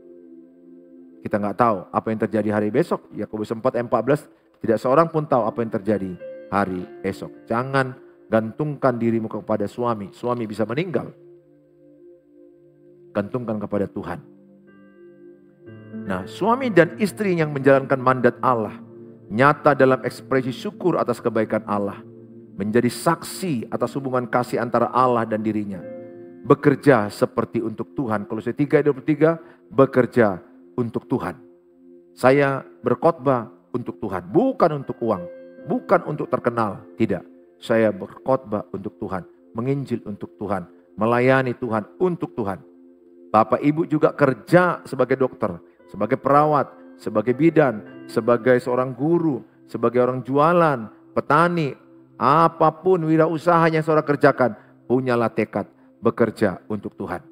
Kita nggak tahu apa yang terjadi hari besok. Yakobus 4:14 tidak seorang pun tahu apa yang terjadi hari esok. Jangan gantungkan dirimu kepada suami. Suami bisa meninggal. gantungkan kepada Tuhan. Nah, suami dan istri yang menjalankan mandat Allah, nyata dalam ekspresi syukur atas kebaikan Allah, menjadi saksi atas hubungan kasih antara Allah dan dirinya, bekerja seperti untuk Tuhan. Kolose 3:23, bekerja untuk Tuhan. Saya berkhotbah untuk Tuhan, bukan untuk uang, bukan untuk terkenal, tidak. Saya berkhotbah untuk Tuhan, menginjil untuk Tuhan, melayani Tuhan, untuk Tuhan. Bapak Ibu juga kerja sebagai dokter, sebagai perawat, sebagai bidan, sebagai seorang guru, sebagai orang jualan, petani, apapun wirausaha yang saudara kerjakan, punyalah tekad bekerja untuk Tuhan.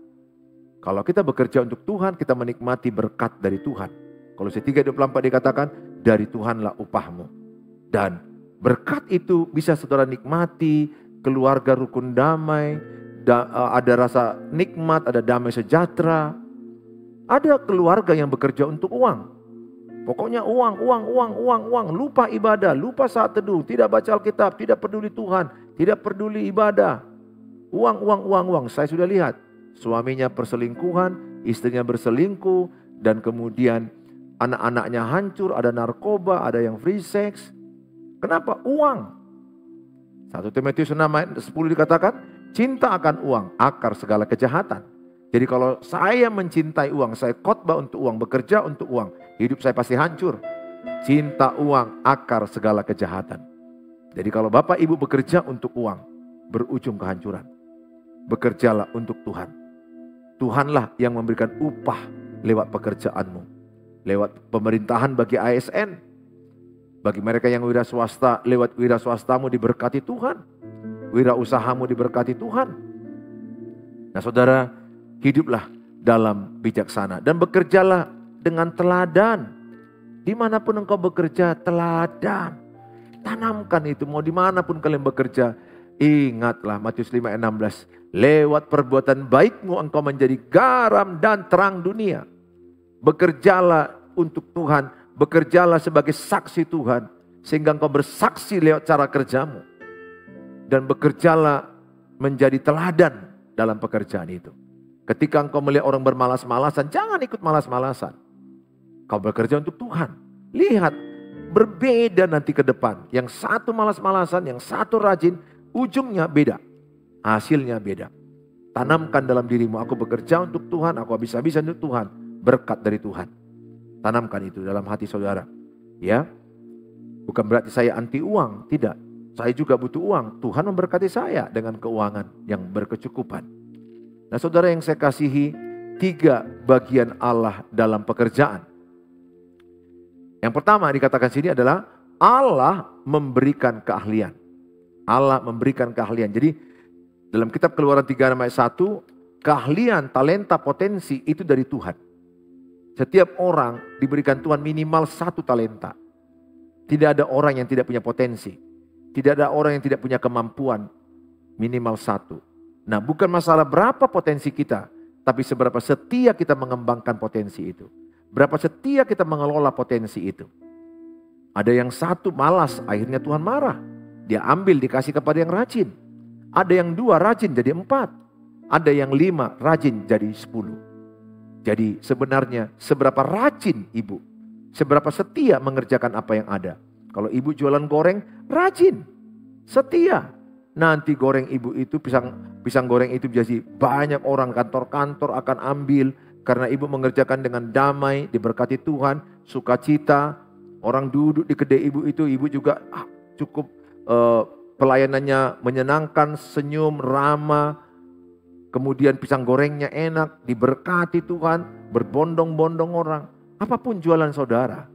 Kalau kita bekerja untuk Tuhan, kita menikmati berkat dari Tuhan. Kolose 3:24 dikatakan, dari Tuhanlah upahmu. Dan berkat itu bisa saudara nikmati, keluarga rukun damai, ada rasa nikmat, ada damai sejahtera. Ada keluarga yang bekerja untuk uang. Pokoknya uang. Lupa ibadah, lupa saat teduh, tidak baca Alkitab, tidak peduli Tuhan, tidak peduli ibadah. Uang. Saya sudah lihat, suaminya perselingkuhan, istrinya berselingkuh, dan kemudian anak-anaknya hancur, ada narkoba, ada yang free sex. Kenapa? Uang. 1 Timotius 6:10 dikatakan, cinta akan uang, akar segala kejahatan. Jadi kalau saya mencintai uang, saya khotbah untuk uang, bekerja untuk uang, hidup saya pasti hancur. Cinta uang, akar segala kejahatan. Jadi kalau Bapak Ibu bekerja untuk uang, berujung kehancuran. Bekerjalah untuk Tuhan. Tuhanlah yang memberikan upah lewat pekerjaanmu, lewat pemerintahan bagi ASN. Bagi mereka yang wira swasta, lewat wira swastamu diberkati Tuhan. Wira usahamu diberkati Tuhan. Nah saudara, hiduplah dalam bijaksana. Dan bekerjalah dengan teladan. Dimanapun engkau bekerja, teladan. Tanamkan itu, mau dimanapun kalian bekerja. Ingatlah Matius 5:16. Lewat perbuatan baikmu engkau menjadi garam dan terang dunia. Bekerjalah untuk Tuhan. Bekerjalah sebagai saksi Tuhan, sehingga engkau bersaksi lewat cara kerjamu. Dan bekerjalah menjadi teladan dalam pekerjaan itu. Ketika engkau melihat orang bermalas-malasan, jangan ikut malas-malasan. Kau bekerja untuk Tuhan. Lihat, berbeda nanti ke depan. Yang satu malas-malasan, yang satu rajin, ujungnya beda. Hasilnya beda. Tanamkan dalam dirimu, aku bekerja untuk Tuhan, aku habis-habisan untuk Tuhan. Berkat dari Tuhan. Tanamkan itu dalam hati saudara. Ya, bukan berarti saya anti uang, tidak. Saya juga butuh uang. Tuhan memberkati saya dengan keuangan yang berkecukupan. Nah saudara yang saya kasihi, tiga bagian Allah dalam pekerjaan. Yang pertama dikatakan sini adalah Allah memberikan keahlian. Allah memberikan keahlian. Jadi dalam kitab Keluaran 3:1, keahlian, talenta, potensi itu dari Tuhan. Setiap orang diberikan Tuhan minimal satu talenta. Tidak ada orang yang tidak punya potensi. Tidak ada orang yang tidak punya kemampuan. Minimal satu. Nah bukan masalah berapa potensi kita. Tapi seberapa setia kita mengembangkan potensi itu. Berapa setia kita mengelola potensi itu. Ada yang satu malas, akhirnya Tuhan marah. Dia ambil, dikasih kepada yang rajin. Ada yang dua rajin jadi 4. Ada yang 5 rajin jadi 10. Jadi sebenarnya seberapa rajin ibu, seberapa setia mengerjakan apa yang ada. Kalau ibu jualan goreng, rajin, setia. Nanti goreng ibu itu, pisang goreng itu jadi banyak orang, kantor-kantor akan ambil. Karena ibu mengerjakan dengan damai, diberkati Tuhan, sukacita. Orang duduk di kedai ibu itu, ibu juga cukup pelayanannya menyenangkan, senyum, ramah. Kemudian pisang gorengnya enak, diberkati Tuhan, berbondong-bondong orang. Apapun jualan saudara,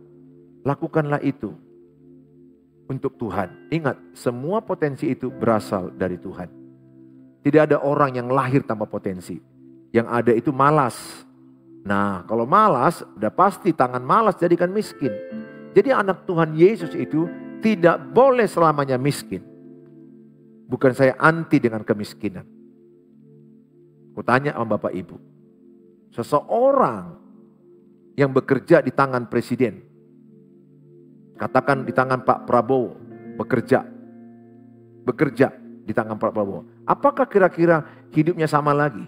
lakukanlah itu untuk Tuhan. Ingat, semua potensi itu berasal dari Tuhan. Tidak ada orang yang lahir tanpa potensi. Yang ada itu malas. Nah, kalau malas, udah pasti tangan malas jadikan miskin. Jadi anak Tuhan Yesus itu tidak boleh selamanya miskin. Bukan saya anti dengan kemiskinan. Aku tanya sama Bapak Ibu, seseorang yang bekerja di tangan presiden, katakan di tangan Pak Prabowo, bekerja di tangan Pak Prabowo, apakah kira-kira hidupnya sama lagi?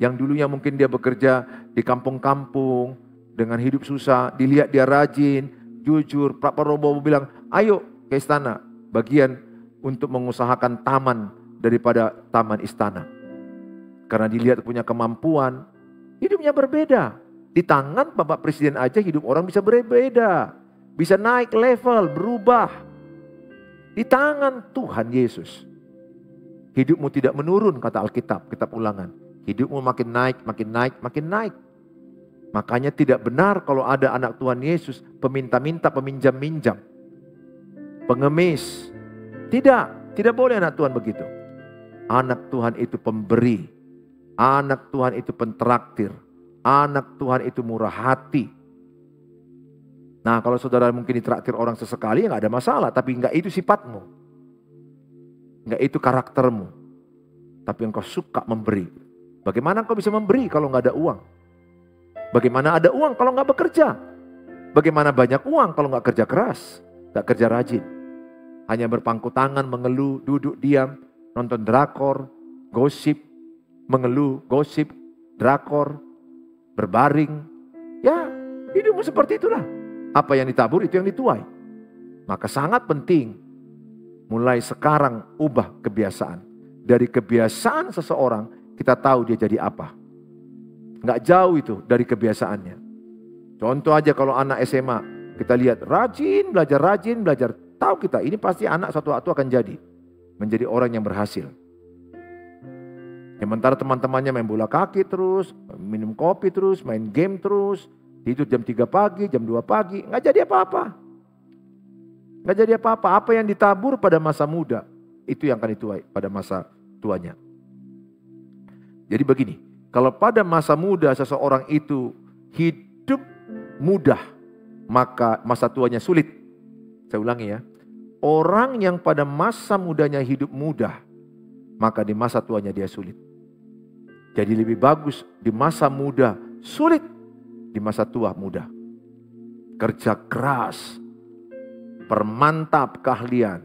Yang dulunya mungkin dia bekerja di kampung-kampung dengan hidup susah, dilihat dia rajin, jujur. Pak Prabowo bilang, ayo ke istana, bagian untuk mengusahakan taman daripada taman istana. Karena dilihat punya kemampuan, hidupnya berbeda. Di tangan Bapak Presiden aja hidup orang bisa berbeda, bisa naik level, berubah. Di tangan Tuhan Yesus. Hidupmu tidak menurun, kata Alkitab, kitab Ulangan. Hidupmu makin naik, makin naik, makin naik. Makanya tidak benar kalau ada anak Tuhan Yesus peminta-minta, peminjam-minjam, pengemis. Tidak boleh anak Tuhan begitu. Anak Tuhan itu pemberi. Anak Tuhan itu pentraktir. Anak Tuhan itu murah hati. Nah, kalau saudara mungkin ditraktir orang sesekali, ya gak ada masalah. Tapi gak itu sifatmu. Gak itu karaktermu. Tapi engkau suka memberi. Bagaimana engkau bisa memberi kalau gak ada uang? Bagaimana ada uang kalau gak bekerja? Bagaimana banyak uang kalau gak kerja keras? Gak kerja rajin. Hanya berpangku tangan, mengeluh, duduk diam, nonton drakor, gosip, mengeluh, gosip, drakor, berbaring. Ya, hidupmu seperti itulah. Apa yang ditabur itu yang dituai. Maka sangat penting mulai sekarang ubah kebiasaan. Dari kebiasaan seseorang kita tahu dia jadi apa. Nggak jauh itu dari kebiasaannya. Contoh aja kalau anak SMA kita lihat rajin, belajar. Tahu kita ini pasti anak suatu waktu akan jadi. Menjadi orang yang berhasil. Sementara teman-temannya main bola kaki terus, minum kopi terus, main game terus, tidur jam 3 pagi, jam 2 pagi, nggak jadi apa-apa. Nggak jadi apa-apa, apa yang ditabur pada masa muda, itu yang akan dituai pada masa tuanya. Jadi begini, kalau pada masa muda seseorang itu hidup mudah, maka masa tuanya sulit. Saya ulangi ya, orang yang pada masa mudanya hidup mudah, maka di masa tuanya dia sulit. Jadi lebih bagus di masa muda sulit, di masa tua mudah. Kerja keras, permantap keahlian,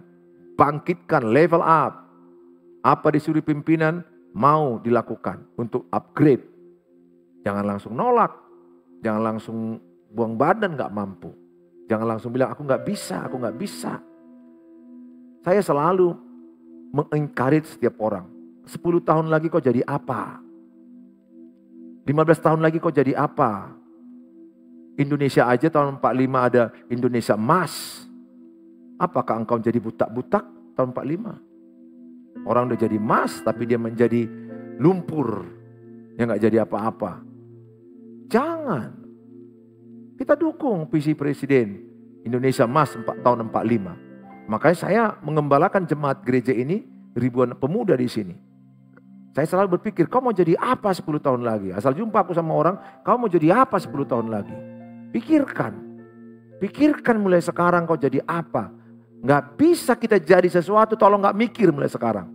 bangkitkan, level up. Apa disuruh pimpinan mau dilakukan untuk upgrade. Jangan langsung nolak, jangan langsung buang badan gak mampu. Jangan langsung bilang aku gak bisa. Saya selalu mengencourage setiap orang. 10 tahun lagi kau jadi apa? 15 tahun lagi kau jadi apa? Indonesia aja tahun 45 ada Indonesia Emas. Apakah engkau jadi butak-butak tahun 45? Orang udah jadi emas tapi dia menjadi lumpur. Ya gak jadi apa-apa. Jangan. Kita dukung visi Presiden Indonesia Emas tahun 45. Makanya saya mengembalakan jemaat gereja ini ribuan pemuda di sini. Saya selalu berpikir, kau mau jadi apa 10 tahun lagi? Asal jumpa aku sama orang, kau mau jadi apa 10 tahun lagi? Pikirkan. Pikirkan mulai sekarang kau jadi apa. Gak bisa kita jadi sesuatu, tolong gak mikir mulai sekarang.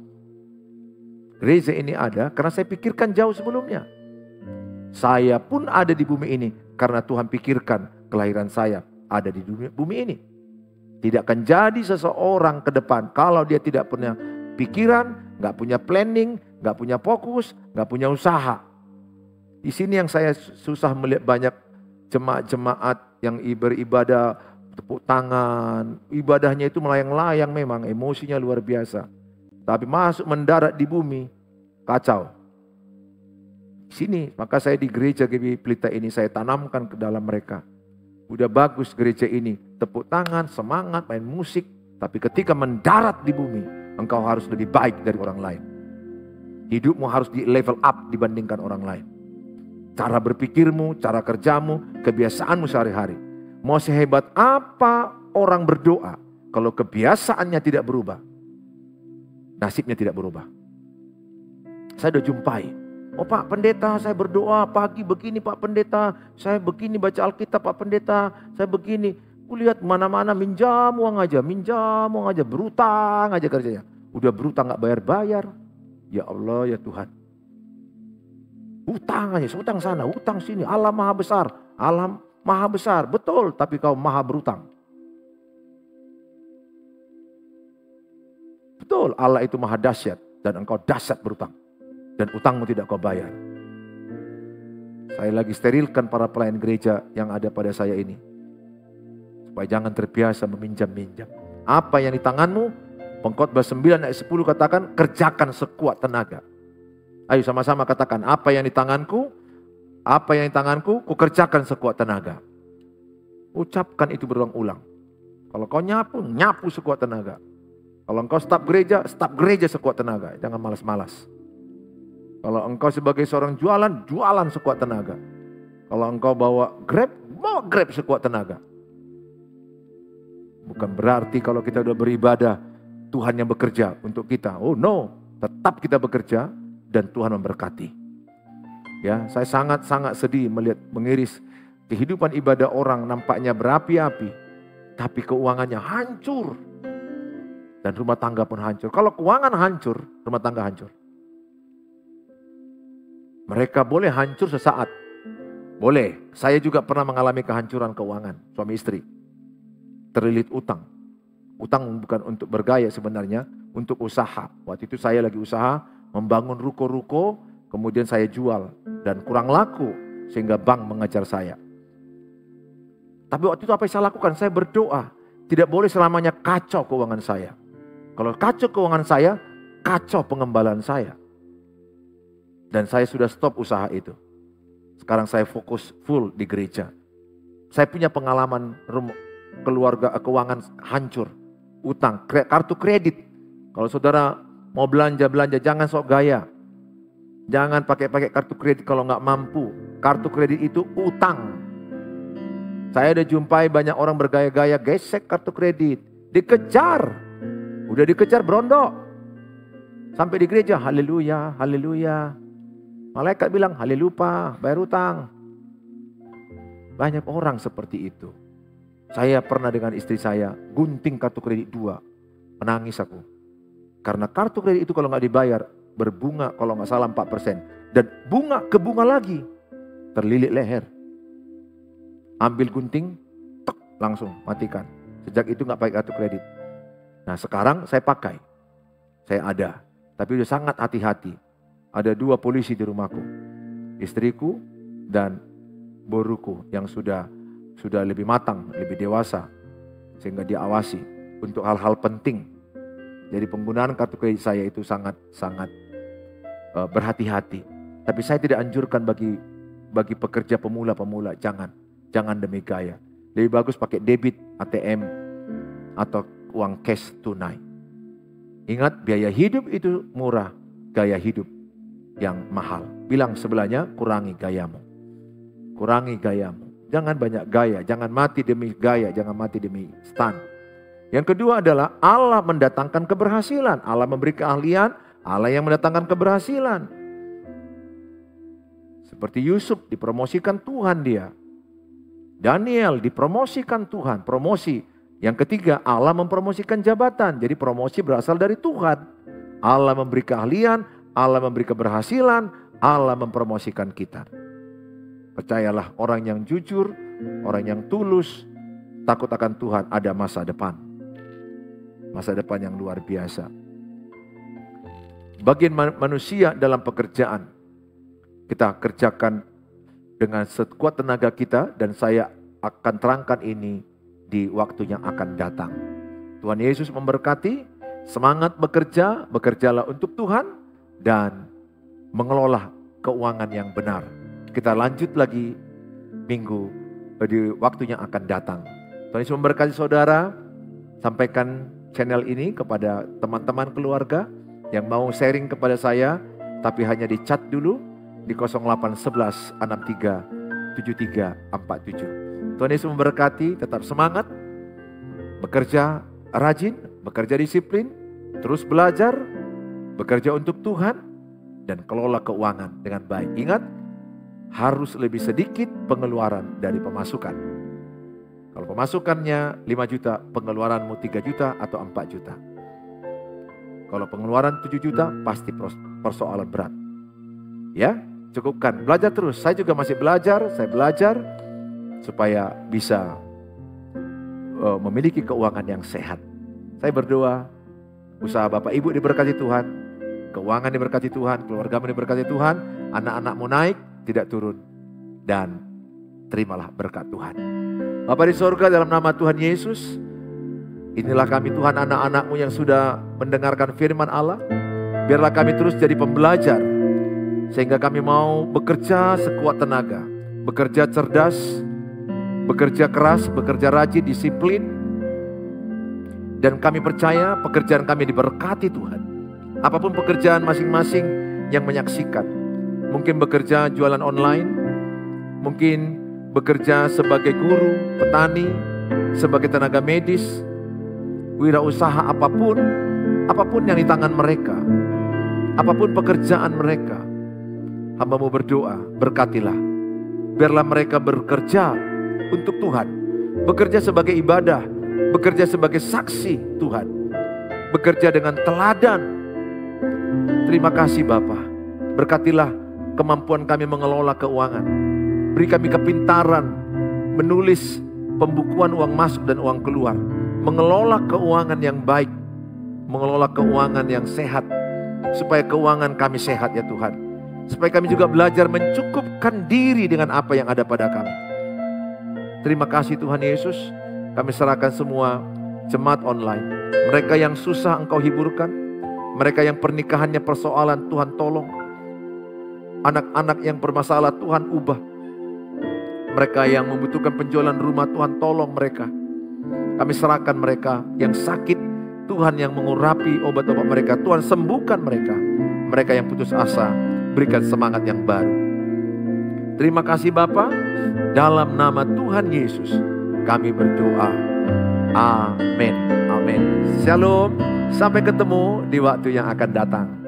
Gereja ini ada karena saya pikirkan jauh sebelumnya. Saya pun ada di bumi ini karena Tuhan pikirkan kelahiran saya ada di dunia, bumi ini. Tidak akan jadi seseorang ke depan kalau dia tidak punya pikiran, gak punya planning, gak punya fokus, gak punya usaha. Di sini yang saya susah melihat banyak jemaat-jemaat yang beribadah tepuk tangan, ibadahnya itu melayang-layang memang, emosinya luar biasa. Tapi masuk mendarat di bumi, kacau. Di sini, maka saya di gereja GBI Pelita ini saya tanamkan ke dalam mereka. Udah bagus gereja ini, tepuk tangan, semangat, main musik. Tapi ketika mendarat di bumi, engkau harus lebih baik dari orang lain. Hidupmu harus di level up dibandingkan orang lain. Cara berpikirmu, cara kerjamu, kebiasaanmu sehari-hari. Mau sehebat apa orang berdoa, kalau kebiasaannya tidak berubah, nasibnya tidak berubah. Saya sudah jumpai, oh Pak Pendeta saya berdoa pagi begini Pak Pendeta, saya begini baca Alkitab Pak Pendeta, saya begini. Kulihat mana-mana minjam uang aja, berutang aja kerjanya. Udah berutang gak bayar-bayar. Ya Allah, ya Tuhan. Utang aja, utang sana, utang sini. Allah maha besar, betul. Tapi kau maha berutang. Betul, Allah itu maha dahsyat dan engkau dahsyat berutang. Dan utangmu tidak kau bayar. Saya lagi sterilkan para pelayan gereja yang ada pada saya ini. Supaya jangan terbiasa meminjam-minjam. Apa yang di tanganmu? Pengkhotbah 9 ayat 10 katakan, kerjakan sekuat tenaga. Ayo sama-sama katakan, apa yang di tanganku? Apa yang di tanganku? Kukerjakan sekuat tenaga. Ucapkan itu berulang-ulang. Kalau kau nyapu, nyapu sekuat tenaga. Kalau engkau staf gereja sekuat tenaga. Jangan malas-malas. Kalau engkau sebagai seorang jualan, jualan sekuat tenaga. Kalau engkau bawa Grab, bawa Grab sekuat tenaga. Bukan berarti kalau kita sudah beribadah, Tuhan yang bekerja untuk kita. Oh no, tetap kita bekerja dan Tuhan memberkati. Ya, saya sangat-sangat sedih melihat mengiris kehidupan ibadah orang nampaknya berapi-api, tapi keuangannya hancur. Dan rumah tangga pun hancur. Kalau keuangan hancur, rumah tangga hancur. Mereka boleh hancur sesaat. Boleh. Saya juga pernah mengalami kehancuran keuangan. Suami istri. Terlilit utang. Utang bukan untuk bergaya sebenarnya. Untuk usaha. Waktu itu saya lagi usaha. Membangun ruko-ruko. Kemudian saya jual. Dan kurang laku. Sehingga bank mengejar saya. Tapi waktu itu apa yang saya lakukan? Saya berdoa. Tidak boleh selamanya kacau keuangan saya. Kalau kacau keuangan saya, kacau pengembalaan saya. Dan saya sudah stop usaha itu. Sekarang saya fokus full di gereja. Saya punya pengalaman keluarga keuangan hancur. Utang, kartu kredit. Kalau saudara mau belanja-belanja, jangan sok gaya. Jangan pakai-pakai kartu kredit kalau nggak mampu. Kartu kredit itu utang. Saya udah jumpai banyak orang bergaya-gaya gesek kartu kredit. Dikejar. Udah dikejar berondok. Sampai di gereja, haleluya, haleluya. Malaikat bilang, halelupa, bayar utang. Banyak orang seperti itu. Saya pernah dengan istri saya, gunting kartu kredit 2. Menangis aku. Karena kartu kredit itu kalau nggak dibayar, berbunga kalau nggak salah 4%. Dan bunga ke bunga lagi. Terlilit leher. Ambil gunting, tek, langsung matikan. Sejak itu nggak pakai kartu kredit. Nah sekarang saya pakai. Saya ada. Tapi udah sangat hati-hati. Ada 2 polisi di rumahku. Istriku dan boruku yang sudah lebih matang, lebih dewasa. Sehingga diawasi untuk hal-hal penting. Jadi penggunaan kartu kredit saya itu sangat-sangat berhati-hati. Tapi saya tidak anjurkan bagi pekerja pemula-pemula. Jangan demi gaya. Lebih bagus pakai debit, ATM, atau uang cash tunai. Ingat, biaya hidup itu murah, gaya hidup yang mahal. Bilang sebelahnya, kurangi gayamu. Kurangi gayamu. Jangan banyak gaya, jangan mati demi gaya, jangan mati demi stan. Yang kedua adalah Allah mendatangkan keberhasilan. Allah memberi keahlian, Allah yang mendatangkan keberhasilan. Seperti Yusuf, dipromosikan Tuhan dia. Daniel, dipromosikan Tuhan, promosi. Yang ketiga, Allah mempromosikan jabatan. Jadi promosi berasal dari Tuhan. Allah memberi keahlian, Allah memberi keberhasilan, Allah mempromosikan kita. Percayalah, orang yang jujur, orang yang tulus, takut akan Tuhan, ada masa depan. Masa depan yang luar biasa. Bagian manusia dalam pekerjaan, kita kerjakan dengan sekuat tenaga kita, dan saya akan terangkan ini di waktu yang akan datang. Tuhan Yesus memberkati, semangat bekerja, bekerjalah untuk Tuhan, dan mengelola keuangan yang benar. Kita lanjut lagi di waktu yang akan datang. Tuhan Yesus memberkati saudara, sampaikan channel ini kepada teman-teman keluarga yang mau sharing kepada saya, tapi hanya di chat dulu di 0811 63 73 47. Tuhan Yesus memberkati, tetap semangat, bekerja rajin, bekerja disiplin, terus belajar, bekerja untuk Tuhan, dan kelola keuangan dengan baik. Ingat, harus lebih sedikit pengeluaran dari pemasukan. Kalau pemasukannya 5 juta, pengeluaranmu 3 juta atau 4 juta. Kalau pengeluaran 7 juta, pasti persoalan berat. Ya, cukupkan, belajar terus. Saya juga masih belajar, supaya bisa memiliki keuangan yang sehat. Saya berdoa, usaha Bapak Ibu diberkati Tuhan, keuangan diberkati Tuhan, keluargamu diberkati Tuhan, anak-anakmu naik, tidak turun. dan terimalah berkat Tuhan. Bapa di sorga, dalam nama Tuhan Yesus, inilah kami Tuhan, anak-anak-Mu yang sudah mendengarkan firman Allah. Biarlah kami terus jadi pembelajar, sehingga kami mau bekerja sekuat tenaga, bekerja cerdas, bekerja keras, bekerja rajin, disiplin. Dan kami percaya pekerjaan kami diberkati Tuhan. Apapun pekerjaan masing-masing yang menyaksikan, mungkin bekerja jualan online, mungkin bekerja sebagai guru, petani, sebagai tenaga medis, wirausaha, apapun yang di tangan mereka, apapun pekerjaan mereka, hamba-Mu berdoa, berkatilah. Biarlah mereka bekerja untuk Tuhan, bekerja sebagai ibadah, bekerja sebagai saksi Tuhan, bekerja dengan teladan. Terima kasih Bapa, berkatilah kemampuan kami mengelola keuangan. Beri kami kepintaran menulis pembukuan uang masuk dan uang keluar, mengelola keuangan yang baik, mengelola keuangan yang sehat, supaya keuangan kami sehat ya Tuhan. Supaya kami juga belajar mencukupkan diri dengan apa yang ada pada kami. Terima kasih Tuhan Yesus. Kami serahkan semua jemaat online. Mereka yang susah Engkau hiburkan. Mereka yang pernikahannya persoalan, Tuhan tolong. Anak-anak yang bermasalah, Tuhan ubah. Mereka yang membutuhkan penjualan rumah, Tuhan tolong mereka. Kami serahkan mereka yang sakit, Tuhan yang mengurapi obat-obat mereka. Tuhan sembuhkan mereka. Mereka yang putus asa, berikan semangat yang baru. Terima kasih Bapa. Dalam nama Tuhan Yesus kami berdoa. Amin. Amin. Shalom. Sampai ketemu di waktu yang akan datang.